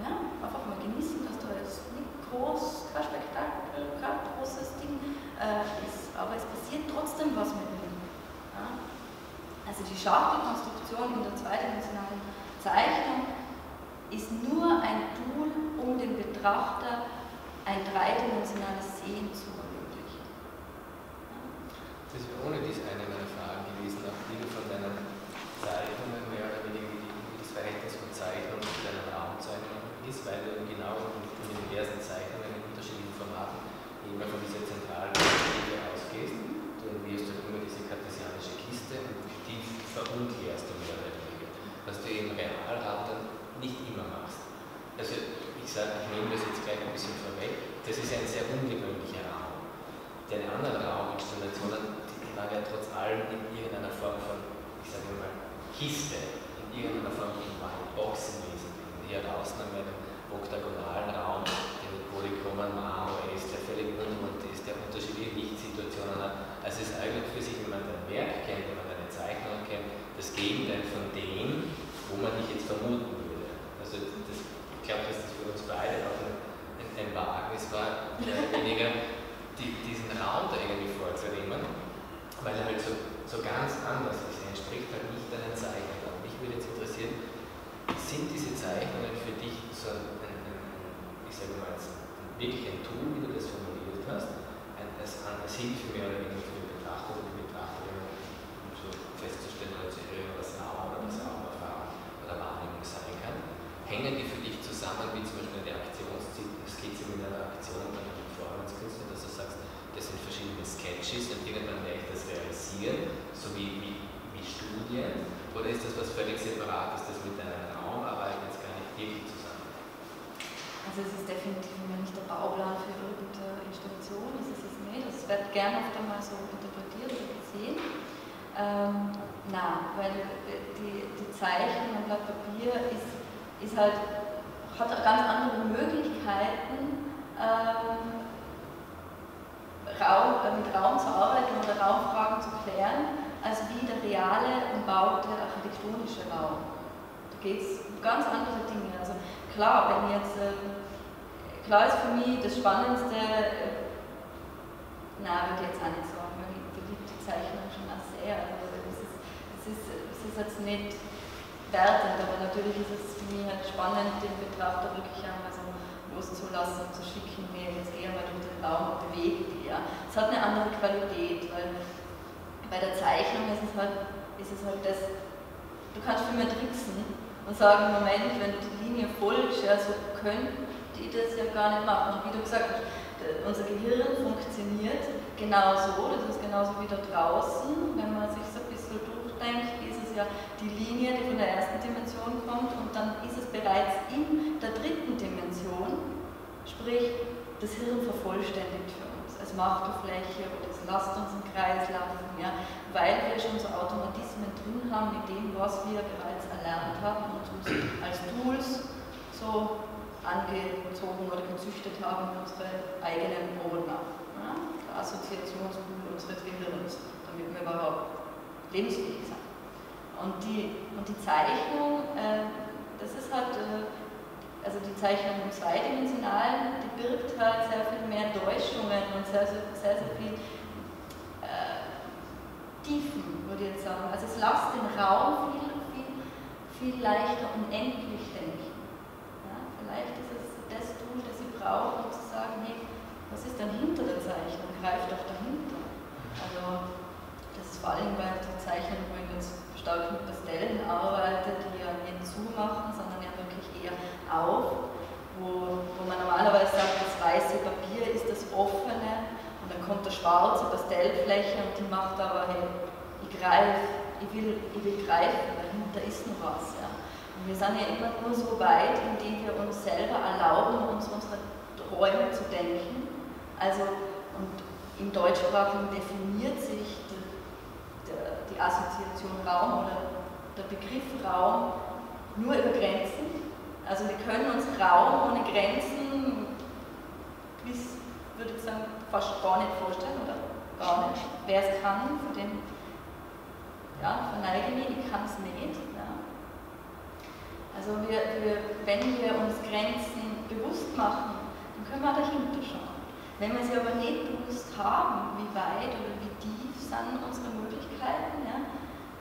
ja, einfach mal genießen, dass da jetzt nicht groß, kein Spektakel, kein großes Ding ist, aber es passiert trotzdem was mit mir. Ja? Also die Schachtelkonstruktion in der zweidimensionalen Zeichnung ist nur ein Tool, um dem Betrachter ein dreidimensionales Sehen zu ermöglichen. Ja? Das wäre ohne dies eine meiner Fragen gewesen, auch die du von deinen Zeichnungen mehr oder weniger das Verhältnis von Zeichnung zu deinem Raum zu einem ist, weil du genau in den diversen Zeichnungen in unterschiedlichen Formaten immer von dieser zentralen Idee ausgehst, du wirst halt immer diese kartesianische Kiste und die verunklärst du mehr oder weniger, was du im Realraum dann nicht immer machst. Also ich sage, ich nehme das jetzt gleich ein bisschen vorweg, das ist ein sehr ungewöhnlicher Raum. Deine anderen Rauminstallationen, die waren ja trotz allem in irgendeiner Form von, ich sage mal, Kiste, in irgendeiner Form von Boxen gewesen. Hier draußen haben wir einen oktagonalen Raum, der mit Polychromen Marmor ist, der völlig unrund ist, der unterschiedliche Lichtsituationen hat. Also es ist eigentlich für sich, wenn man dein Werk kennt, wenn man deine Zeichnung kennt, das Gegenteil von dem, wo man dich jetzt vermuten würde. Also das, ich glaube, dass das für uns beide auch ein Wagnis war, weniger diesen Raum da irgendwie vorzunehmen, weil er halt so ganz anders ist. Er entspricht halt nicht deinen Zeichnungen. Mich würde jetzt interessieren, sind diese Zeichnungen für dich so ich sage mal, wirklich ein Tool, wie du das formuliert hast, als Hilfe mehr oder weniger für die Betrachtung und die Betrachtung, um so festzustellen oder zu hören, was Raum oder was Raumerfahrung oder Wahrnehmung sein kann? Hängen die für dich zusammen, wie zum Beispiel eine Aktionsskizze mit einer Aktion bei einer Performance-Künstler, dass du sagst, das sind verschiedene Sketches und irgendwann werde ich das realisieren, so wie Studien? Oder ist das was völlig Separates, das mit deiner Raumarbeit jetzt gar nicht wirklich zusammen? Also es ist definitiv immer nicht der Bauplan für irgendeine Installation, das ist es nicht. Das wird gerne oft einmal so interpretiert oder gesehen. Nein, weil die Zeichnung am Blatt Papier ist halt, hat auch ganz andere Möglichkeiten, mit Raum zu arbeiten oder Raumfragen zu klären, als wie der reale, umbaute, architektonische Raum. Da geht es um ganz andere Dinge. Also klar, wenn jetzt, klar ist für mich das Spannendste, nein, würde ich jetzt auch nicht sagen, weil ich liebe die Zeichnung schon auch sehr. Also das ist jetzt nicht wertend, aber natürlich ist es für mich halt spannend, den Betrachter wirklich einmal so loszulassen und zu schicken, jetzt gehe ich mal durch den Raum und bewege die. Es hat eine andere Qualität, weil ist es halt das, du kannst viel mehr tricksen und sagen, Moment, wenn du die Linie folgst, ja, so können die das ja gar nicht machen. Und wie du gesagt hast, unser Gehirn funktioniert genauso, das ist genauso wie da draußen, wenn man sich so ein bisschen durchdenkt, ist es ja die Linie, die von der ersten Dimension kommt und dann ist es bereits in der dritten Dimension, sprich, das Hirn vervollständigt für uns, es macht eine Fläche oder es lasst uns im Kreis laufen, ja, weil wir schon so Automatismen drin haben mit dem, was wir bereits erlernt haben und uns als Tools so angezogen oder gezüchtet haben in unsere eigenen Ohren nach. Ja? Der Assoziationspool unseres Gehirns, damit wir überhaupt lebensfähig sind. Und die Zeichnung, das ist halt, also die Zeichnung im Zweidimensionalen, die birgt halt sehr viel mehr Täuschungen und sehr, sehr viel Tiefen, würde ich jetzt sagen. Also es lässt den Raum viel leichter unendlich denken. Vielleicht ist es das Tool, das ich brauche, um zu sagen, hey, was ist denn hinter der Zeichnung? Greif doch dahinter. Also das ist vor allem bei der Zeichnung, wo ich ganz stark mit Pastellen arbeite, die ja nicht zumachen, sondern ja wirklich eher auf, wo man normalerweise sagt, das weiße Papier ist das offene und dann kommt der schwarze Pastellfläche und die macht aber, hey, ich will greifen, dahinter ist noch was. Ja. Wir sind ja immer nur so weit, indem wir uns selber erlauben, uns unsere Träume zu denken. Also, und im Deutschsprachigen definiert sich die Assoziation Raum oder der Begriff Raum nur über Grenzen. Also wir können uns Raum ohne Grenzen, bis, würde ich sagen, fast gar nicht vorstellen, oder? Gar nicht. Wer es kann, von dem, ja, verneige ich mich, ich kann es nicht. Also wenn wir uns Grenzen bewusst machen, dann können wir dahinter schauen. Wenn wir sie aber nicht bewusst haben, wie weit oder wie tief sind unsere Möglichkeiten, ja,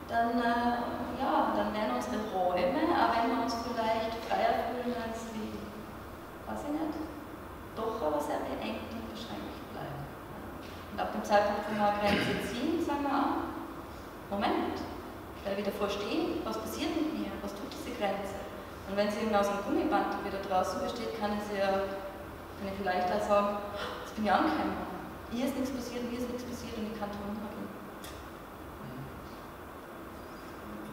dann werden unsere Räume, auch wenn wir uns vielleicht freier fühlen als wie, weiß ich nicht, doch aber sehr beengt und beschränkt bleiben. Und ab dem Zeitpunkt, wo wir eine Grenze ziehen, sagen wir auch, Moment, da wieder vorstehen, was passiert mit mir, was tut diese Grenze? Und wenn sie eben aus dem Gummiband wieder draußen besteht, kann ich vielleicht auch sagen, jetzt bin ich angekommen. Hier ist nichts passiert, mir ist nichts passiert und ich kann drunter gehen.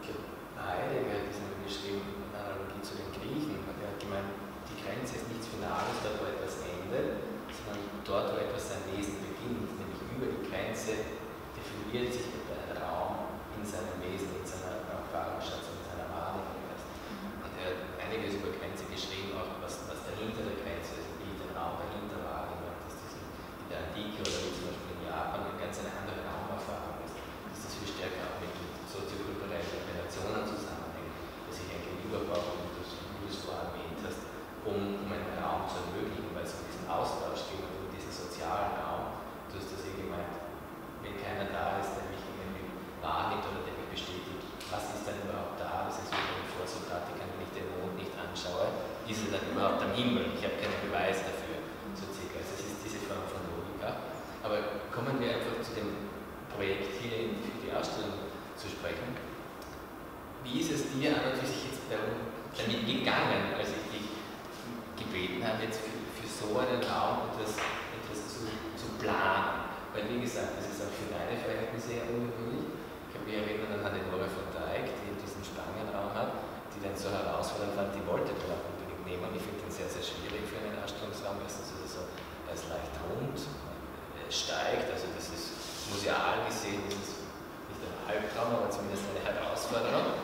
Ich glaube, Heidegger hat das nämlich geschrieben in Analogie zu den Griechen. Und er hat gemeint, die Grenze ist nichts Finales, dort wo etwas endet, sondern dort wo etwas sein Wesen beginnt. Nämlich über die Grenze definiert sich ein Raum in seinem Wesen, in seiner Erfahrungsschätzung, in seiner Wahrnehmung. Und er hat einiges über Grenze geschrieben, auch was dahinter der Grenze ist. Raum dahinter war, dass das in der Antike oder wie zum Beispiel in Japan eine ganz andere Raumerfahrung ist, dass das viel stärker auch mit soziokulturellen Relationen zusammenhängt, dass ich ein Gegenüber brauche, wie du es vorher erwähnt hast, um einen Raum zu ermöglichen, weil es um diesen Austausch geht, um diesen sozialen Raum, du hast das eh gemeint, wenn keiner da ist, der mich irgendwie wahrnimmt oder der mich bestätigt, was ist dann überhaupt da, das ist wieder ein Vorsokratiker, wenn ich den Mond nicht anschaue, ist er dann überhaupt am Himmel, ich habe keinen Beweis dafür, so circa. Also es ist diese Form von Logik. Aber kommen wir einfach zu dem Projekt hier für die Ausstellung zu sprechen. Wie ist es dir an und für sich jetzt damit gegangen, als ich dich gebeten habe, jetzt für so einen Raum etwas zu planen? Weil wie gesagt, das ist auch für deine Verhältnisse sehr ungewöhnlich. Ich kann mich erinnern an den Lore van Dijk, die diesen Spangenraum hat, die dann so herausfordernd war, die wollte den auch unbedingt nehmen. Ich finde den sehr, sehr schwierig für einen Ausstellungsraum. Erstens ist er so, er ist leicht rund, er steigt, also das ist museal gesehen, das ist nicht ein Albtraum, aber zumindest eine Herausforderung.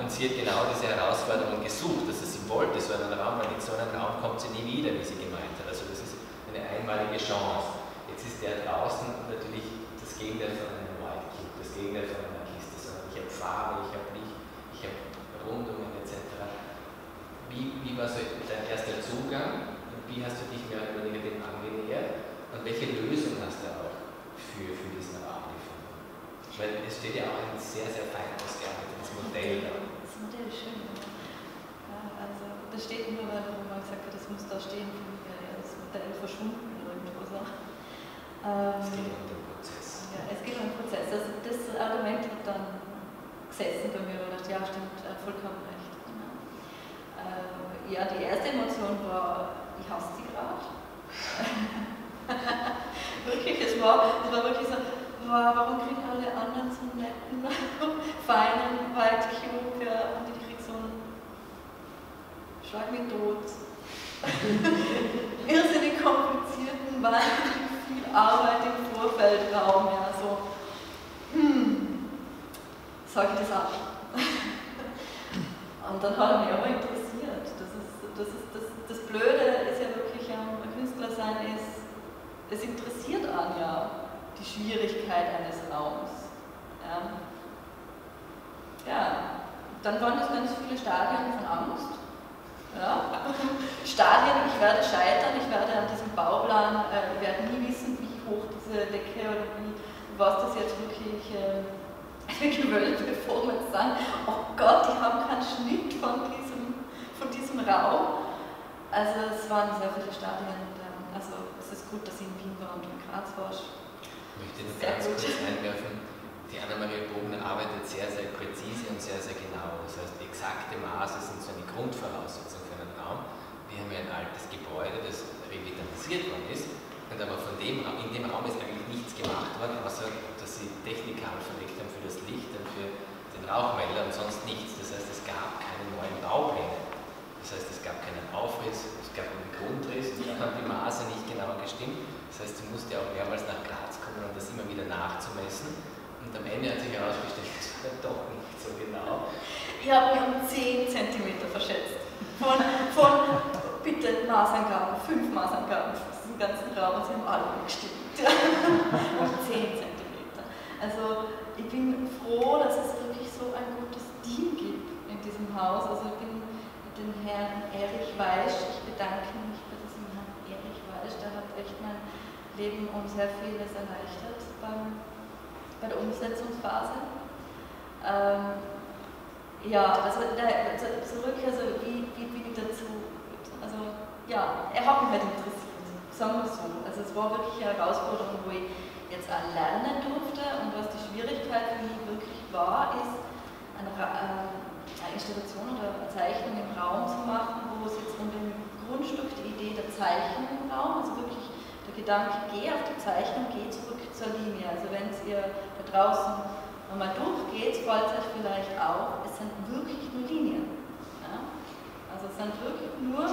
Und sie hat genau diese Herausforderung gesucht, dass sie wollte, so einen Raum, weil in so einen Raum kommt sie nie wieder, wie sie gemeint hat. Also das ist eine einmalige Chance. Jetzt ist der draußen natürlich das Gegenteil von einem White Cube, das Gegenteil von einer Kiste, sondern ich habe Farbe, ich habe Licht, ich habe Rundungen etc. Wie war so dein erster Zugang und wie hast du dich mehr oder weniger dem angenähert und welche Lösung hast du auch für diesen Raum gefunden? Weil es steht ja auch ein sehr, sehr fein ausgearbeitetes Modell da. Das Modell ist schön. Ja, also das steht nur, weil man gesagt hat, das muss da stehen, das Modell verschwunden irgendwo so. Es geht um den Prozess. Ja, es geht um den Prozess. Also das Argument hat dann gesessen bei mir und dachte, ja stimmt, vollkommen recht. Ja, die erste Emotion war, ich hasse sie gerade. Wirklich, es war wirklich so, wow, warum kriegen alle anderen so netten, feinen, White Cube, ja, und ich krieg so einen Schlag mich tot. Irrsinnig komplizierten, wahnsinnig viel Arbeit im Vorfeldraum, ja, so, sag ich das ab. Und dann hat er mich aber interessiert. Das Blöde ist ja wirklich, ein Künstler sein ist, es interessiert einen ja die Schwierigkeit eines Raums. Ja, dann waren das ganz viele Stadien von Angst. Ja. Stadien, ich werde scheitern, ich werde an diesem Bauplan, ich werde nie wissen, wie hoch diese Decke oder wie, was das jetzt wirklich gewölbte Formen sind. Oh Gott, die haben keinen Schnitt von diesem Raum. Also es waren sehr viele Stadien. Und, also es ist gut, dass ich in Wien war und in Graz war. Ich möchte nur ganz kurz einwerfen. Die Anna-Maria Bogner arbeitet sehr, sehr präzise und sehr, sehr genau. Das heißt, exakte Maße sind so eine Grundvoraussetzung für einen Raum. Wir haben ja ein altes Gebäude, das revitalisiert worden ist, und aber von dem, in dem Raum ist eigentlich nichts gemacht worden, außer dass sie Technik verlegt haben für das Licht und für den Rauchmelder und sonst nichts. Das heißt, es gab keine neuen Baupläne. Das heißt, es gab keinen Aufriss, es gab einen Grundriss, es haben die Maße nicht genau gestimmt. Das heißt, sie musste auch mehrmals nach Graz kommen, um das immer wieder nachzumessen. Und am Ende hat sich herausgestellt, das war doch nicht so genau. Ja, wir haben 10 cm verschätzt. Von bitte Maßangaben, 5 Maßangaben für diesen ganzen Raum, und sie haben alle gestimmt. Und 10 cm. Also ich bin froh, dass es wirklich so ein gutes Team gibt in diesem Haus. Also ich bin mit dem Herrn Erich Weisch, ich bedanke mich bei diesem Herrn Erich Weisch, der hat echt mein Leben um sehr vieles erleichtert bei der Umsetzungsphase. Ja, also zurück, also wie bin ich dazu? Also ja, er hat mich halt interessiert, sagen wir so. Also es war wirklich eine Herausforderung, wo ich jetzt auch lernen durfte, und was die Schwierigkeit für mich wirklich war, ist eine Installation oder eine Zeichnung im Raum zu machen, wo es jetzt von dem Grundstück, die Idee der Zeichnung im Raum, also wirklich der Gedanke, geh auf die Zeichnung, geh zurück zur Linie. Also wenn ihr da draußen nochmal durchgeht, fällt euch vielleicht auf, es sind wirklich nur Linien. Ja? Also es sind wirklich nur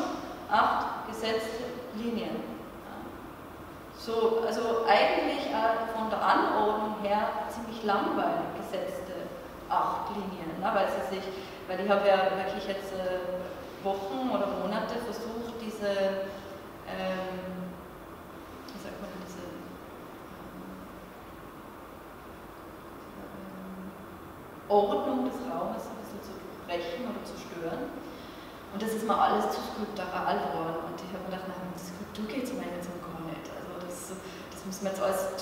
8 gesetzte Linien. Ja? So, also eigentlich von der Anordnung her ziemlich langweilig gesetzte 8 Linien. Ne? Weil ich habe ja wirklich jetzt Wochen oder Monate versucht, diese Ordnung des Raumes ein bisschen zu brechen oder zu stören. Und das ist mir alles zu skulptural geworden. Und ich habe mir gedacht, nein, Skulptur geht es mir jetzt gar nicht. Also das muss man jetzt alles.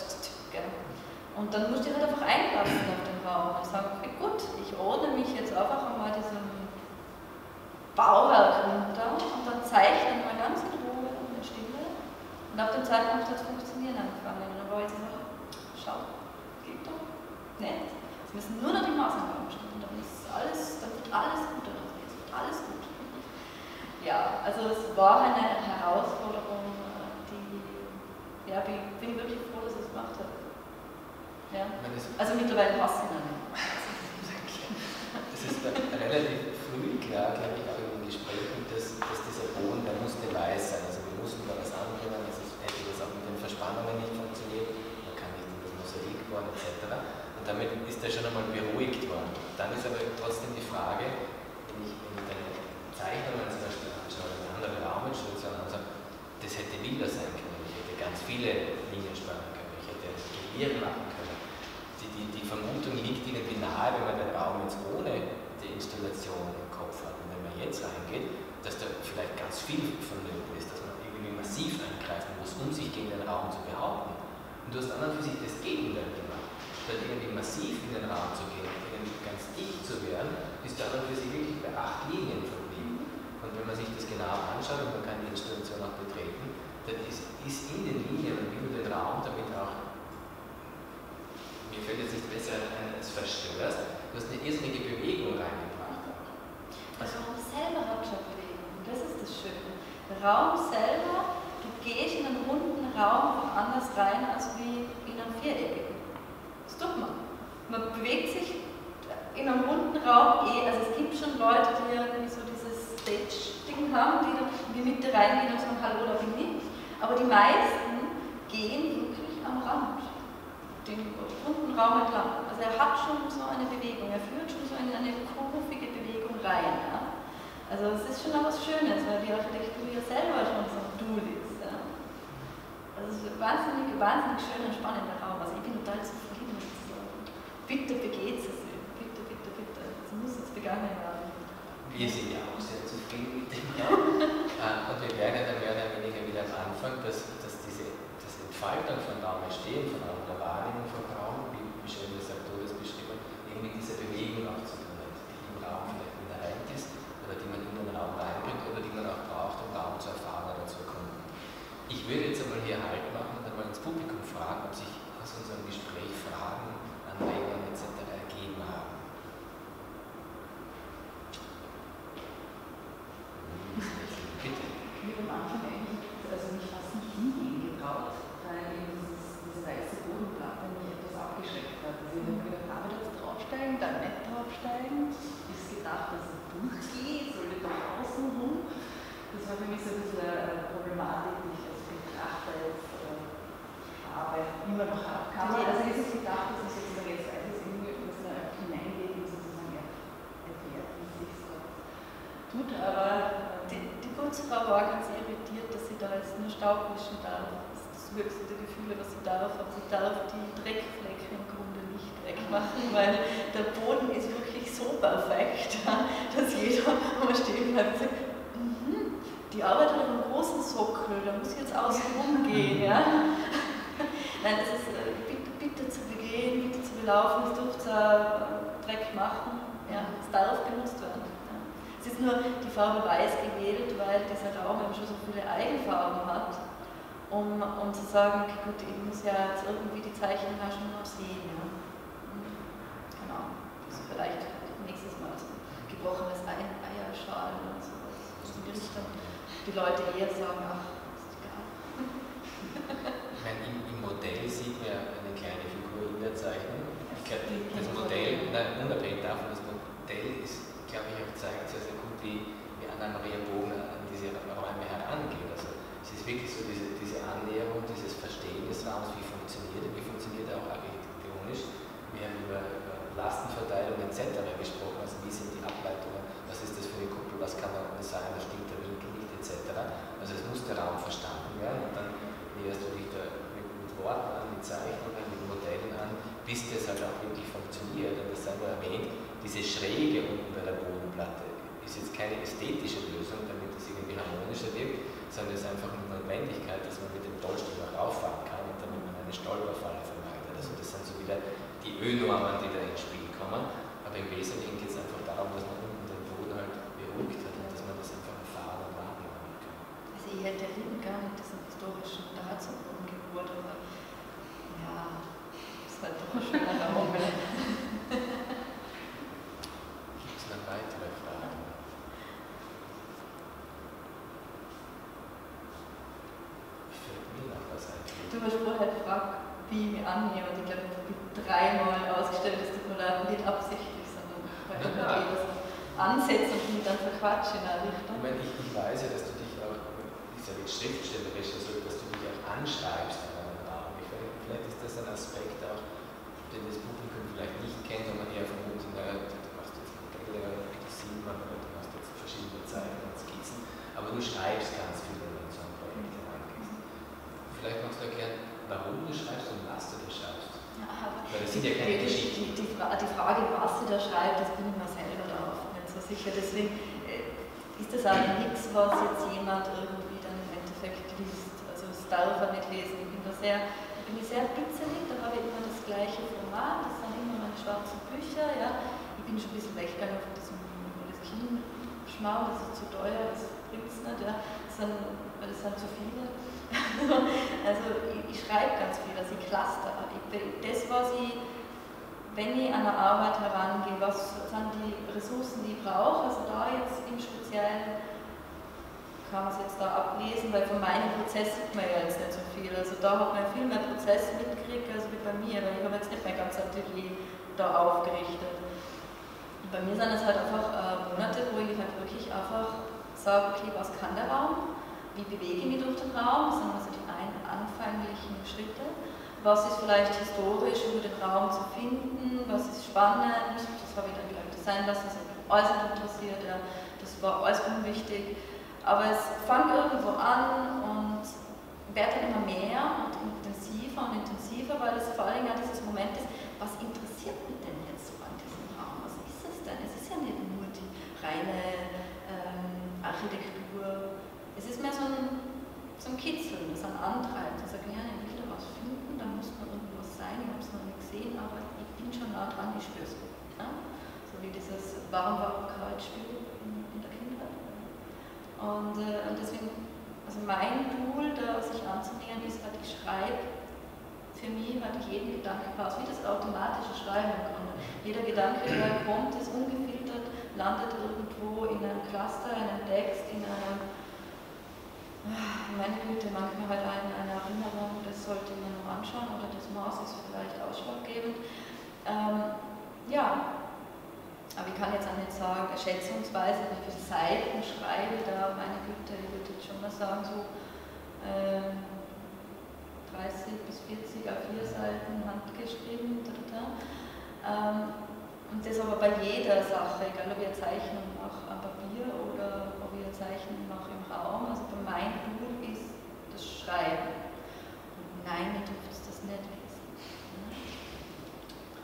Und dann musste ich halt einfach einlassen auf den Raum und sagen, okay, gut, ich ordne mich jetzt einfach einmal diesem Bauwerk runter und dann zeichne ich mal ganz in Ruhe und in Stille. Und ab dem Zeitpunkt hat es funktionieren angefangen. Und dann war ich so, schau, geht doch. Nicht? Es müssen nur noch die Maßnahmen stimmen, dann ist alles, dann wird alles gut, dann wird alles gut. Ja, also es war eine Herausforderung, die, ja, bin ich wirklich froh, dass ich es gemacht habe. Ja? Also mittlerweile passt es mir nicht. Es ist relativ früh klar, glaube ich, auch in den Gesprächen, dass dieser Boden, der musste weiß sein. Also wir mussten da was anbringen, also hätte das auch mit den Verspannungen nicht funktioniert, man kann nicht in das Mosaik bohren etc. Damit ist er schon einmal beruhigt worden. Dann ist aber trotzdem die Frage, wenn ich deine Zeichnungen zum Beispiel anschaue, eine andere Rauminstallation anschaue, das hätte wilder sein können, ich hätte ganz viele Linien spannen können, ich hätte ein Gewirr machen können. Die Vermutung liegt irgendwie nahe, wenn man den Raum jetzt ohne die Installation im Kopf hat, und wenn man jetzt reingeht, dass da vielleicht ganz viel vonnöten ist, dass man irgendwie massiv eingreifen muss, um sich gegen den Raum zu behaupten. Und du hast an und für sich das Gegenteil gemacht. Dann irgendwie massiv in den Raum zu gehen, irgendwie ganz dicht zu werden, ist dann für sich wirklich bei 8 Linien verblieben. Und wenn man sich das genau anschaut, und man kann die Installation auch betreten, dann ist in den Linien und über den Raum damit auch, mir fällt jetzt nicht besser ein, als Verstörung. zerstörst, du hast eine irrsinnige Bewegung reingebracht. Der Raum selber hat schon Bewegung, das ist das Schöne. Der Raum selber, du gehst in einen runden Raum auch anders rein, als wie in einen viereckigen. Das tut man. Man bewegt sich in einem runden Raum also es gibt schon Leute, die irgendwie so dieses Stage-Ding haben, die dann in die Mitte reingehen und sagen, hallo, da bin ich. Aber die meisten gehen wirklich am Rand, den runden Raum entlang. Also er hat schon so eine Bewegung, er führt schon so in eine kurvige Bewegung rein. Ja? Also es ist schon auch was Schönes, weil die Architektur ja selber schon so ein Duel ist. Ja? Also es ist ein wahnsinnig schöner, spannender Raum. Also ich bin total zufrieden mit so. Bitte begeht es. Wir sind ja auch sehr zufrieden mit dem Raum. Und wir merken dann mehr oder weniger wieder am Anfang, dass das Entfaltung von Raum entstehen, von Raum der Wahrnehmung von Raum, wie Michel de Certeau das bestimmt, eben mit dieser Bewegung auch zu tun hat, die im Raum vielleicht wieder rein ist, oder die man in den Raum reinbringt, oder die man auch braucht, um Raum zu erfahren oder zu erkunden. Ich würde jetzt einmal hier Halt machen und einmal ins Publikum fragen, ob sich aus unserem Gespräch Fragen, Anregungen etc. ergeben haben. Bitte. Mir am Anfang eigentlich, also mich fast nicht hingehen getraut, weil eben diese weiße Bodenplatte mich etwas abgeschreckt hat. Also ich habe gedacht, darf ich jetzt draufsteigen, dann nicht draufsteigen? Ich habe gedacht, dass es durchgeht, sollte doch außen rum. Das war für mich so ein bisschen eine Problematik, die ich als Betrachter jetzt habe, immer noch habe. Also ich habe gedacht, dass ich sozusagen jetzt alles hineingehe und sozusagen erklärt, wie sich so tut, aber. Die Putzfrau war ganz irritiert, dass sie da jetzt nur Staub wischen darf. Das ist das höchste Gefühl, was sie darf. Aber sie darf die Dreckflecke im Grunde nicht wegmachen, weil der Boden ist wirklich so perfekt, dass jeder mal stehen bleibt und sagt, die Arbeit hat einen großen Sockel, da muss ich jetzt außen rumgehen. Ja? Nein, das ist bitte zu begehen, bitte zu belaufen, es durfte Dreck machen, ja, es darf benutzt werden. Es ist nur die Farbe Weiß gewählt, weil dieser Raum eben schon so viele Eigenfarben hat, um zu sagen, okay, gut, ich muss ja jetzt irgendwie die Zeichen da schon noch sehen. Ja. Genau, das ist vielleicht nächstes Mal so gebrochenes Eierschalen und sowas. Das sind die Richtungen, die Leute eher sagen, ach, ist egal. Ich meine, im Modell sieht man ja eine kleine Figur in der Zeichnung. Ich glaube, das Modell, unabhängig davon, das Modell ist, glaube ich, auch zeigt sehr, sehr gut, wie Anna-Maria Bogner an diese Räume herangeht. Also es ist wirklich so diese Annäherung, dieses Verstehen des Raums, wie funktioniert er auch architektonisch. Wir haben über Lastenverteilung etc. gesprochen, also wie sind die Ableitungen, was ist das für eine Kuppel, was kann man sagen, was stimmt der Winkel nicht etc. Also es muss der Raum verstanden werden und dann näherst du dich da mit Worten an, mit Zeichnungen, mit Modellen an, bis das halt auch wirklich funktioniert. Und das sei nur erwähnt, diese Schräge unten bei der Bodenplatte ist jetzt keine ästhetische Lösung, damit es irgendwie harmonischer wirkt, sondern es ist einfach eine Notwendigkeit, dass man mit dem Dolchstück auch rauffahren kann und damit man eine Stolperfalle vermeidet. Also das sind so wieder die Ölnormen, die da ins Spiel kommen, aber im Wesentlichen geht es einfach darum, dass man unten den Boden halt beruhigt hat und dass man das einfach erfahren und wahrnehmen kann. Also ich hätte hinten gar nicht diesen historischen Dazugrund gebohrt, aber ja, das war doch ein schöner Raum. Weitere Fragen? Fällt mir noch was ein. Du hast vorher gefragt, wie ich mich annehme. Und ich glaube, ich bin dreimal ausgestellt, das tut mir leid, nicht absichtlich, sondern weil ich das ansetze und mich dann verquatsche in der Richtung. Ich weiß ja, dass du dich auch, ist ja mit schriftstellerisch, also dass du dich auch anschreibst in einem Raum. Vielleicht ist das ein Aspekt auch, den das Publikum vielleicht nicht kennt, wenn man eher vermutet, das sieht man, du hast jetzt verschiedene Zeichnungen und Skizzen, aber du schreibst ganz viel, wenn du in so ein Projekt herangehst. Vielleicht magst du erklären, warum du schreibst und was du da schreibst. Ja, weil das sind ja keine Geschichten. Die Frage, was du da schreibst, das bin ich mir selber drauf, nicht so sicher. Deswegen ist das auch nichts, was jetzt jemand irgendwie dann im Endeffekt liest. Also das darf er nicht lesen. Ich bin sehr pizzelig, da habe ich immer das gleiche Format, das sind immer meine schwarzen Bücher. Ja. Ich bin schon ein bisschen weggegangen von diesem Moleskine-Schmau, das ist zu teuer, das bringt es nicht, ja. das sind zu viele. Also ich schreibe ganz viel, also ich cluster. Das, was ich wenn ich an der Arbeit herangehe, was sind die Ressourcen, die ich brauche, also da jetzt im Speziellen kann man es jetzt da ablesen, weil von meinem Prozess sieht man ja jetzt nicht so viel, also da hat man viel mehr Prozess mitgekriegt als wie bei mir, weil ich habe jetzt nicht mein ganzes Atelier da aufgerichtet. Und bei mir sind es halt einfach Monate, wo ich halt wirklich einfach sage, okay, was kann der Raum, wie bewege ich mich durch den Raum, das sind also die anfänglichen Schritte, was ist vielleicht historisch über den Raum zu finden, was ist spannend, das habe ich dann gleich sein lassen, das hat mich äußerst interessiert, ja, das war äußerst unwichtig. Aber es fängt irgendwo an und wird dann immer mehr und intensiver, weil es vor allem ja dieses Moment ist, was interessiert mich denn jetzt so an diesem Raum? Was ist es denn? Es ist ja nicht nur die reine Architektur. Es ist mehr so ein Kitzeln, das ein Antreiben. Das sagt, ja, ich will da was finden, da muss man irgendwas sein, ich habe es noch nicht gesehen, aber ich bin schon nah dran, ich spüre es. Ja? So wie dieses Warm-Warm-Kalt-Spiel in der Kindheit. Und deswegen, also mein Tool, da sich anzunähern, ist halt, ich schreibe für mich halt jeden Gedanken raus, wie das automatische Schreiben kann. Jeder Gedanke, der kommt, ist ungefiltert, landet irgendwo in einem Cluster, in einem Text, in einem, meine Güte, manchmal halt eine Erinnerung, das sollte man noch anschauen, oder das Maß ist vielleicht ausschlaggebend. Ja. Aber ich kann jetzt auch nicht sagen, schätzungsweise, wie viele Seiten schreibe ich da, meine Güte, ich würde jetzt schon mal sagen, so 30 bis 40 A4 Seiten handgeschrieben. Und das aber bei jeder Sache, egal ob ich eine Zeichnung mache am Papier oder ob ich eine Zeichnung mache im Raum, also bei meinem Tool ist das Schreiben. Und nein, ihr dürft das nicht lesen.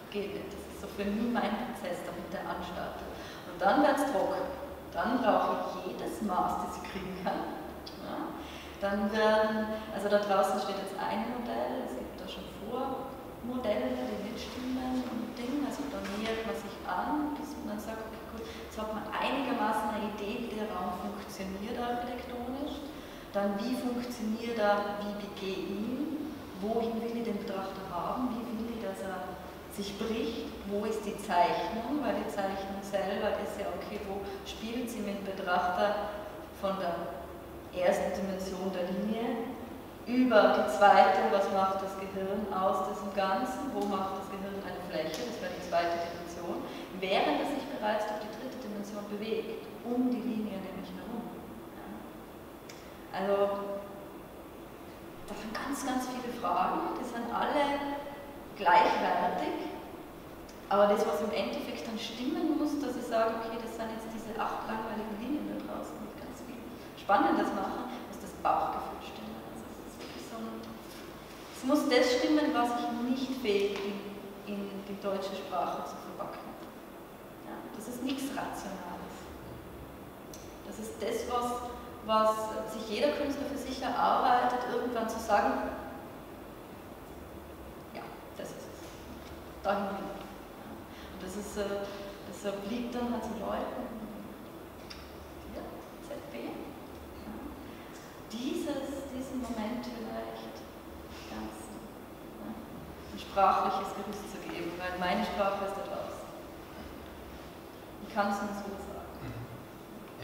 Geht nicht. So für mich mein Prozess, damit der anstartet. Und dann wird es trocken. Dann brauche ich jedes Maß, das ich kriegen kann. Ja. Dann werden, also da draußen steht jetzt ein Modell, es gibt da schon Vormodelle, die nicht stimmen und Dinge, also da nähert man sich an, bis man dann sagt, okay, gut, jetzt hat man einigermaßen eine Idee, wie der Raum funktioniert architektonisch, dann wie funktioniert er, wie begehe ich, wohin will ich den Betrachter haben, wie will ich, dass er sich bricht, wo ist die Zeichnung, weil die Zeichnung selber ist ja okay, wo spielt sie mit Betrachter von der ersten Dimension der Linie über die zweite, was macht das Gehirn aus diesem Ganzen, wo macht das Gehirn eine Fläche, das wäre die zweite Dimension, während es sich bereits durch die dritte Dimension bewegt, um die Linie nämlich herum. Also, das sind ganz, ganz viele Fragen, die sind alle gleichwertig, aber das, was im Endeffekt dann stimmen muss, dass ich sage, okay, das sind jetzt diese 8 langweiligen Linien da draußen, die ganz viel Spannendes machen, muss das Bauchgefühl stimmen. Also es ist so ein, es muss das stimmen, was ich nicht fähig bin, in die deutsche Sprache zu verpacken. Ja, das ist nichts Rationales. Das ist das, was sich jeder Künstler für sich erarbeitet, irgendwann zu sagen, das ist es. Dahin hin. Und das obliegt dann halt so Leuten, ja, ZB. Ja. Diesen Moment vielleicht ganz ein sprachliches Gerüst zu geben, weil meine Sprache ist da draußen. Ich kann es nur so sagen.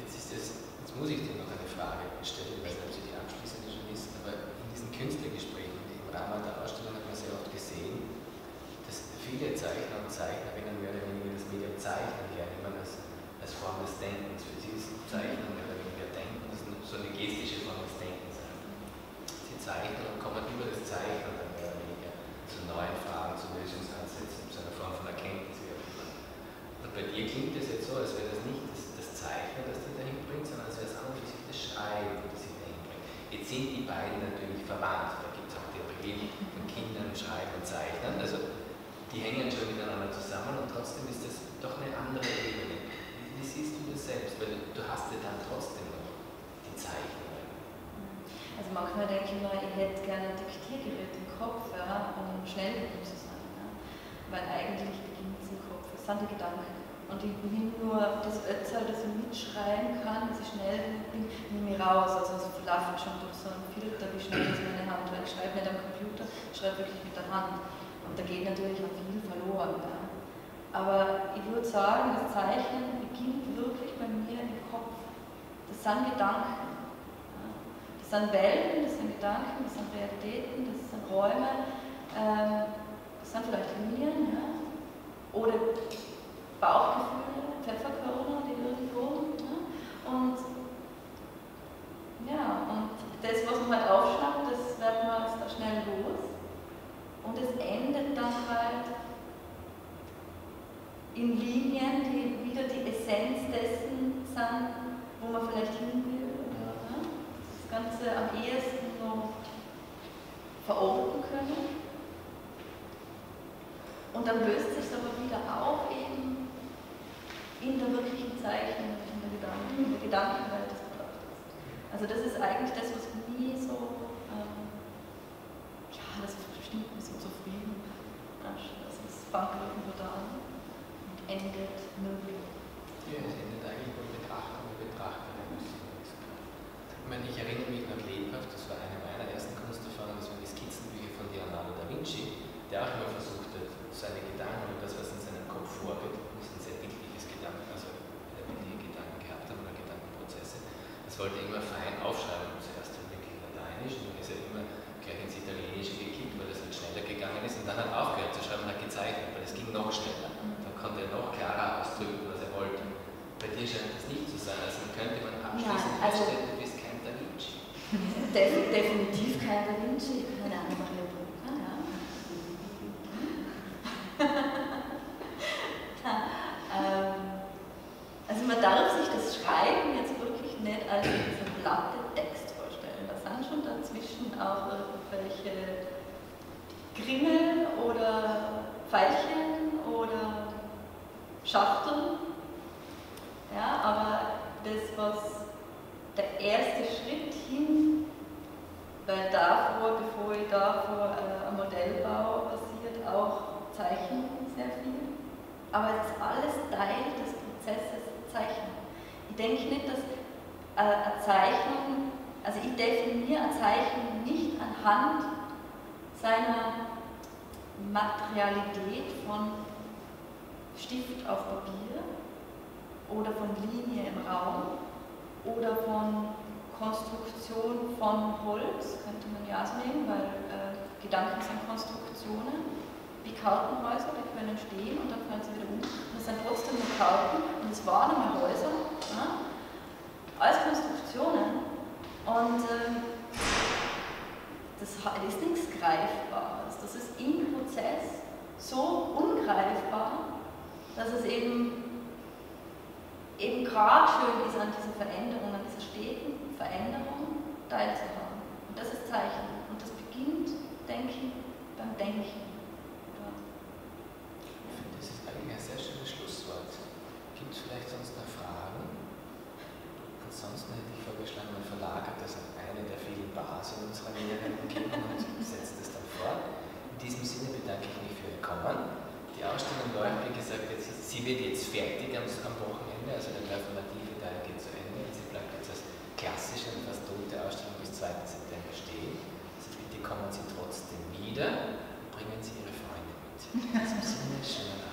Jetzt muss ich dir noch eine Frage stellen, ich weiß nicht, ob sie die anschließende schon ist, aber in diesen Künstlergesprächen, die im Rahmen der Ausstellung hat man sehr oft gesehen, dass viele Zeichner und Zeichnerinnen mehr oder weniger das Medium Zeichnen hernehmen als Form des Denkens. Für sie ist Zeichnen mehr oder weniger Denken, das ist so eine gestische Form des Denkens. Sie zeichnen und kommen über das Zeichnen dann mehr oder weniger zu neuen Fragen, zu Lösungsansätzen, zu einer Form von Erkenntnis. Und bei dir klingt das jetzt so, als wäre das nicht das Zeichnen, das dich dahin bringt, sondern als wäre es an und für sich das Schreiben, das dich dahin bringt. Jetzt sind die beiden natürlich verwandt. Da gibt es auch Theorien von Kindern, Schreiben und Zeichnen. Also die hängen schon miteinander zusammen und trotzdem ist das doch eine andere Ebene. Wie siehst du das selbst? Weil du hast ja dann trotzdem noch die Zeichnungen. Also manchmal denke ich mal, ich hätte gerne ein Diktiergerät im Kopf, ja, um schnell genug zu sein. Ja. Weil eigentlich beginnt es im Kopf. Das sind die Gedanken. Und ich nehme nur das Ötzer, das ich mitschreiben kann, dass ich schnell genug bin, nehme ich raus. Also es flafft schon durch so einen Filter, wie schnell ist meine Hand. Weil ich schreibe nicht am Computer, ich schreibe wirklich mit der Hand. Und da geht natürlich auch viel verloren. Ja. Aber ich würde sagen, das Zeichnen beginnt wirklich bei mir im Kopf. Das sind Gedanken. Das sind Welten, das sind Gedanken, das sind Realitäten, das sind Räume, das sind vielleicht Linien, ja? Oder Bauchgefühle, Pfefferkörner, die irgendwo. Ja? Und ja, und das, was man halt aufschnappt, das wird man jetzt da schnell los. Und es endet dann halt in Linien, die wieder die Essenz dessen sind, wo man vielleicht hin will, oder das Ganze am ehesten noch verorten können. Und dann löst sich aber wieder auf eben in der wirklichen Zeichnung, in der Gedankenwelt des Betrachters. Also das ist eigentlich das, was nie so, ja, das ist bestimmt ein bisschen zufrieden, das ist Bankrücken oder da. Endet nirgendwo. Ja, es endet eigentlich beim Betrachter und Betrachterin. Ich meine, ich erinnere mich noch lebhaft, das war eine meiner ersten Kunsterfahrungen, das waren die Skizzenbücher von Leonardo da Vinci, der auch immer versucht hat, seine Gedanken und das, was in seinem Kopf vorgeht, das ist ein sehr bildliches Gedanken, also bildliche Gedanken gehabt haben oder Gedankenprozesse, das wollte er immer fein aufschreiben, zuerst in wirklich Lateinisch, dann ist er immer gleich ins Italienische gekippt, weil das halt schneller gegangen ist und dann hat er aufgehört zu schreiben und hat gezeichnet, weil es ging noch schneller. Konnte er noch klarer ausdrücken, was er wollte. Bei dir scheint das nicht zu sein, also könnte man abschließend feststellen, du bist kein Da Vinci. Definitiv kein Da Vinci, keine Anna-Maria Bogner, ja. Also man darf sich das Schreiben jetzt wirklich nicht als so platte Text vorstellen, da sind schon dazwischen auch irgendwelche Kringel oder Pfeilchen oder Schachteln, ja, aber das, was der erste Schritt hin, weil davor, bevor ich davor am Modellbau basiert, auch Zeichnen sehr viel, aber es ist alles Teil des Prozesses Zeichnen. Ich denke nicht, dass eine Zeichnung, also ich definiere eine Zeichnung nicht anhand seiner Materialität von Stift auf Papier oder von Linie im Raum oder von Konstruktion von Holz, könnte man ja so nehmen, weil Gedanken sind Konstruktionen, wie Kartenhäuser, die können stehen und dann können sie wieder um. Das sind trotzdem nur Karten und es waren immer Häuser, ja, als Konstruktionen. Und das ist nichts Greifbares, das ist im Prozess so ungreifbar, dass es eben gerade schön ist, an dieser Veränderung, an dieser steten Veränderung teilzuhaben. Und das ist Zeichnen. Und das beginnt, denke ich, beim Denken. Ja. Ich finde, das ist eigentlich ein sehr schönes Schlusswort. Gibt es vielleicht sonst noch Fragen? Ansonsten hätte ich vorgeschlagen, man verlagert das auf eine der vielen Bars in unserer Nähe und setzt das dann fort. In diesem Sinne bedanke ich mich für Ihr Kommen. Die Ausstellung läuft, wie gesagt, sie wird jetzt fertig am Wochenende, also der performative Teil geht zu Ende. Sie bleibt jetzt als klassische und fast tote Ausstellung bis 2. September stehen. Also bitte kommen Sie trotzdem wieder und bringen Sie Ihre Freunde mit. In diesem Sinne, schönen Abend.